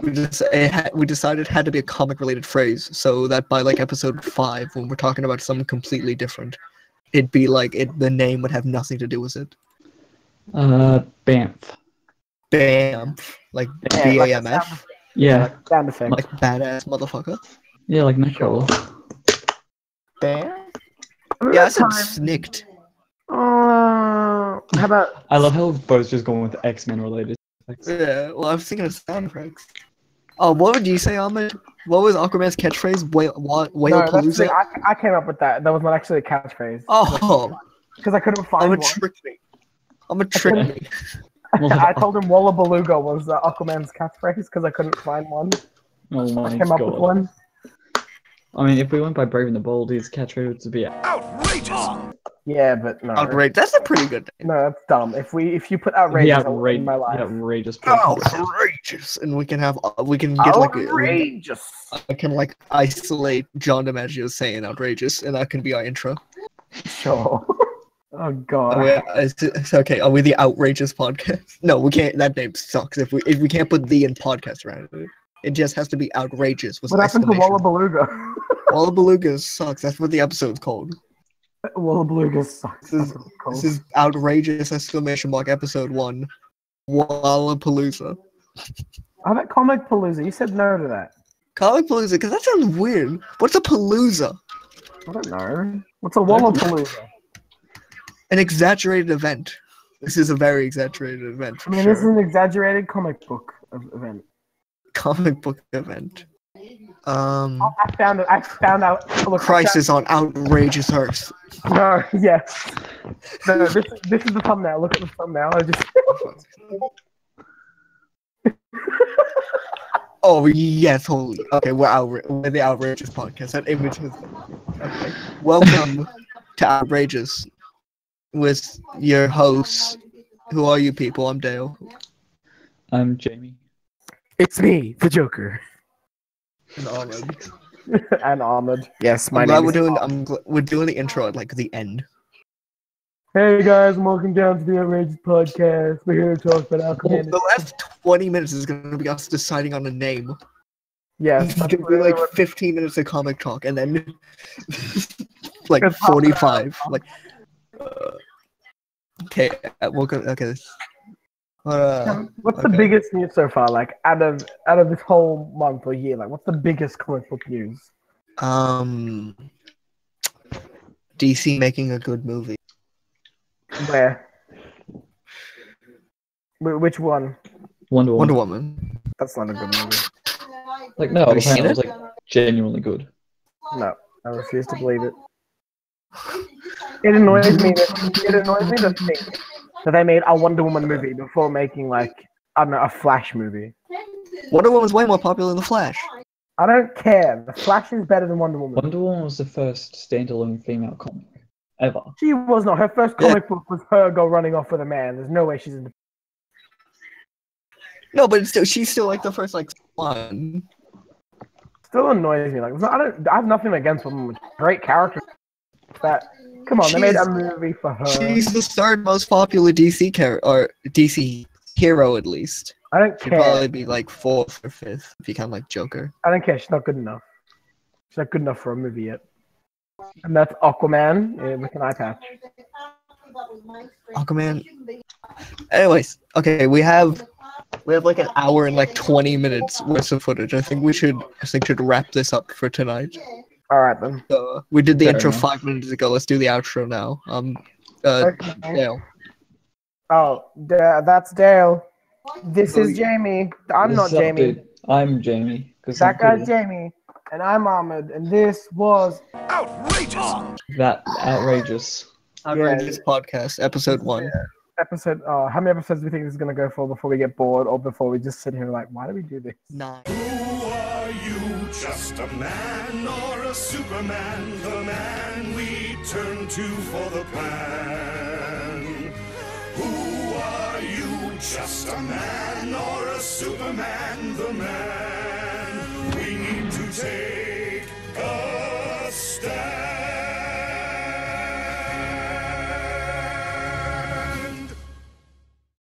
decided it had to be a comic-related phrase, so that by like episode 5, when we're talking about something completely different, it'd be like the name would have nothing to do with it. Bamf. Bamf, like B-A-M-F. Yeah, sound effect. Like badass motherfucker. Yeah, like Nicole. Bam? Yeah, I said Snicked. How about... I love how both just going with X-Men related. Yeah, well, I was thinking of sound effects. Oh, what would you say, Ahmad? What was Aquaman's catchphrase? Whale-palooza? I came up with that. That was not actually a catchphrase. Oh! Because I couldn't find one. I'm a trick me. I told him Wallabeluga was Aquaman's catchphrase because I couldn't find one. Oh my God. I came up with one. I mean, if we went by Brave and the Bold, his catchphrase would be outrageous. Yeah, but no. Outrageous. That's a pretty good name. No, that's dumb. If you put outrageous in my life, outrageous. Outrageous, and I can like isolate John DiMaggio saying outrageous, and that can be our intro. Sure. Oh God. It's okay. Are we the outrageous podcast? No, we can't. That name sucks. If we can't put the in podcast around it. It just has to be outrageous. What happened to Wallabeluga? Wallabeluga sucks. That's what the episode's called. Wallabeluga sucks. This is outrageous ! episode 1. Wallapalooza. I meant Comic Palooza. You said no to that. Comic Palooza, because that sounds weird. What's a palooza? I don't know. What's a Wallapalooza? An exaggerated event. This is a very exaggerated event. I mean, sure. This is an exaggerated comic book event. Comic book event. I found out. Look, crisis on outrageous Earth. No, yes. No, this is the thumbnail. Look at the thumbnail. I just. Oh yes, holy. Okay, we're the outrageous podcast. That image is. Okay. Welcome to Outrageous, with your hosts. Who are you people? I'm Dale. I'm Jamie. It's me, the Joker. And Ahmad. And Ahmad. Yes, we're doing the intro at like the end. Hey guys, welcome down to the Outrageous Podcast. We're here to talk about Aquaman. The last 20 minutes is going to be us deciding on a name. Yes. It's going to be like 15 minutes of comic talk, and then like 45. Like. Okay, welcome. Okay. What's the biggest news so far? Like out of this whole month or year, like what's the biggest comic book news? DC making a good movie. Where? Which one? Wonder Woman. That's not a good movie. Like, no, apparently it was like genuinely good. No, I refuse to believe it. It annoys me to think that they made a Wonder Woman movie before making, like, I don't know, a Flash movie. Wonder Woman's way more popular than The Flash. I don't care. The Flash is better than Wonder Woman. Wonder Woman was the first standalone female comic ever. She was not. Her first comic book was her go running off with a man. There's no way she's in the... No, but she's still like the first like one. Still annoys me. Like, I have nothing against Wonder Woman. Great character. That come on, they made a movie for her. She's the third most popular DC character, or DC hero at least. I don't care. She'd probably be like fourth or fifth if you count like Joker. I don't care. She's not good enough. She's not good enough for a movie yet. And that's Aquaman with an eye patch. Aquaman. Anyways, okay, we have like an hour and like 20 minutes worth of footage. I think we should wrap this up for tonight. All right then. So, we did the intro 5 minutes ago. Let's do the outro now. Okay. Dale. Oh, that's Dale. This is Jamie. I'm not Jamie. Dude. I'm Jamie. That guy's Jamie, and I'm Ahmad, and this was outrageous. That outrageous podcast, episode 1. Yeah. Episode. How many episodes do we think this is gonna go for before we get bored, or before we just sit here like, why do we do this? 9. Who are you? Just a man or a superman? The man we turn to for the plan. Who are you? Just a man or a superman? The man.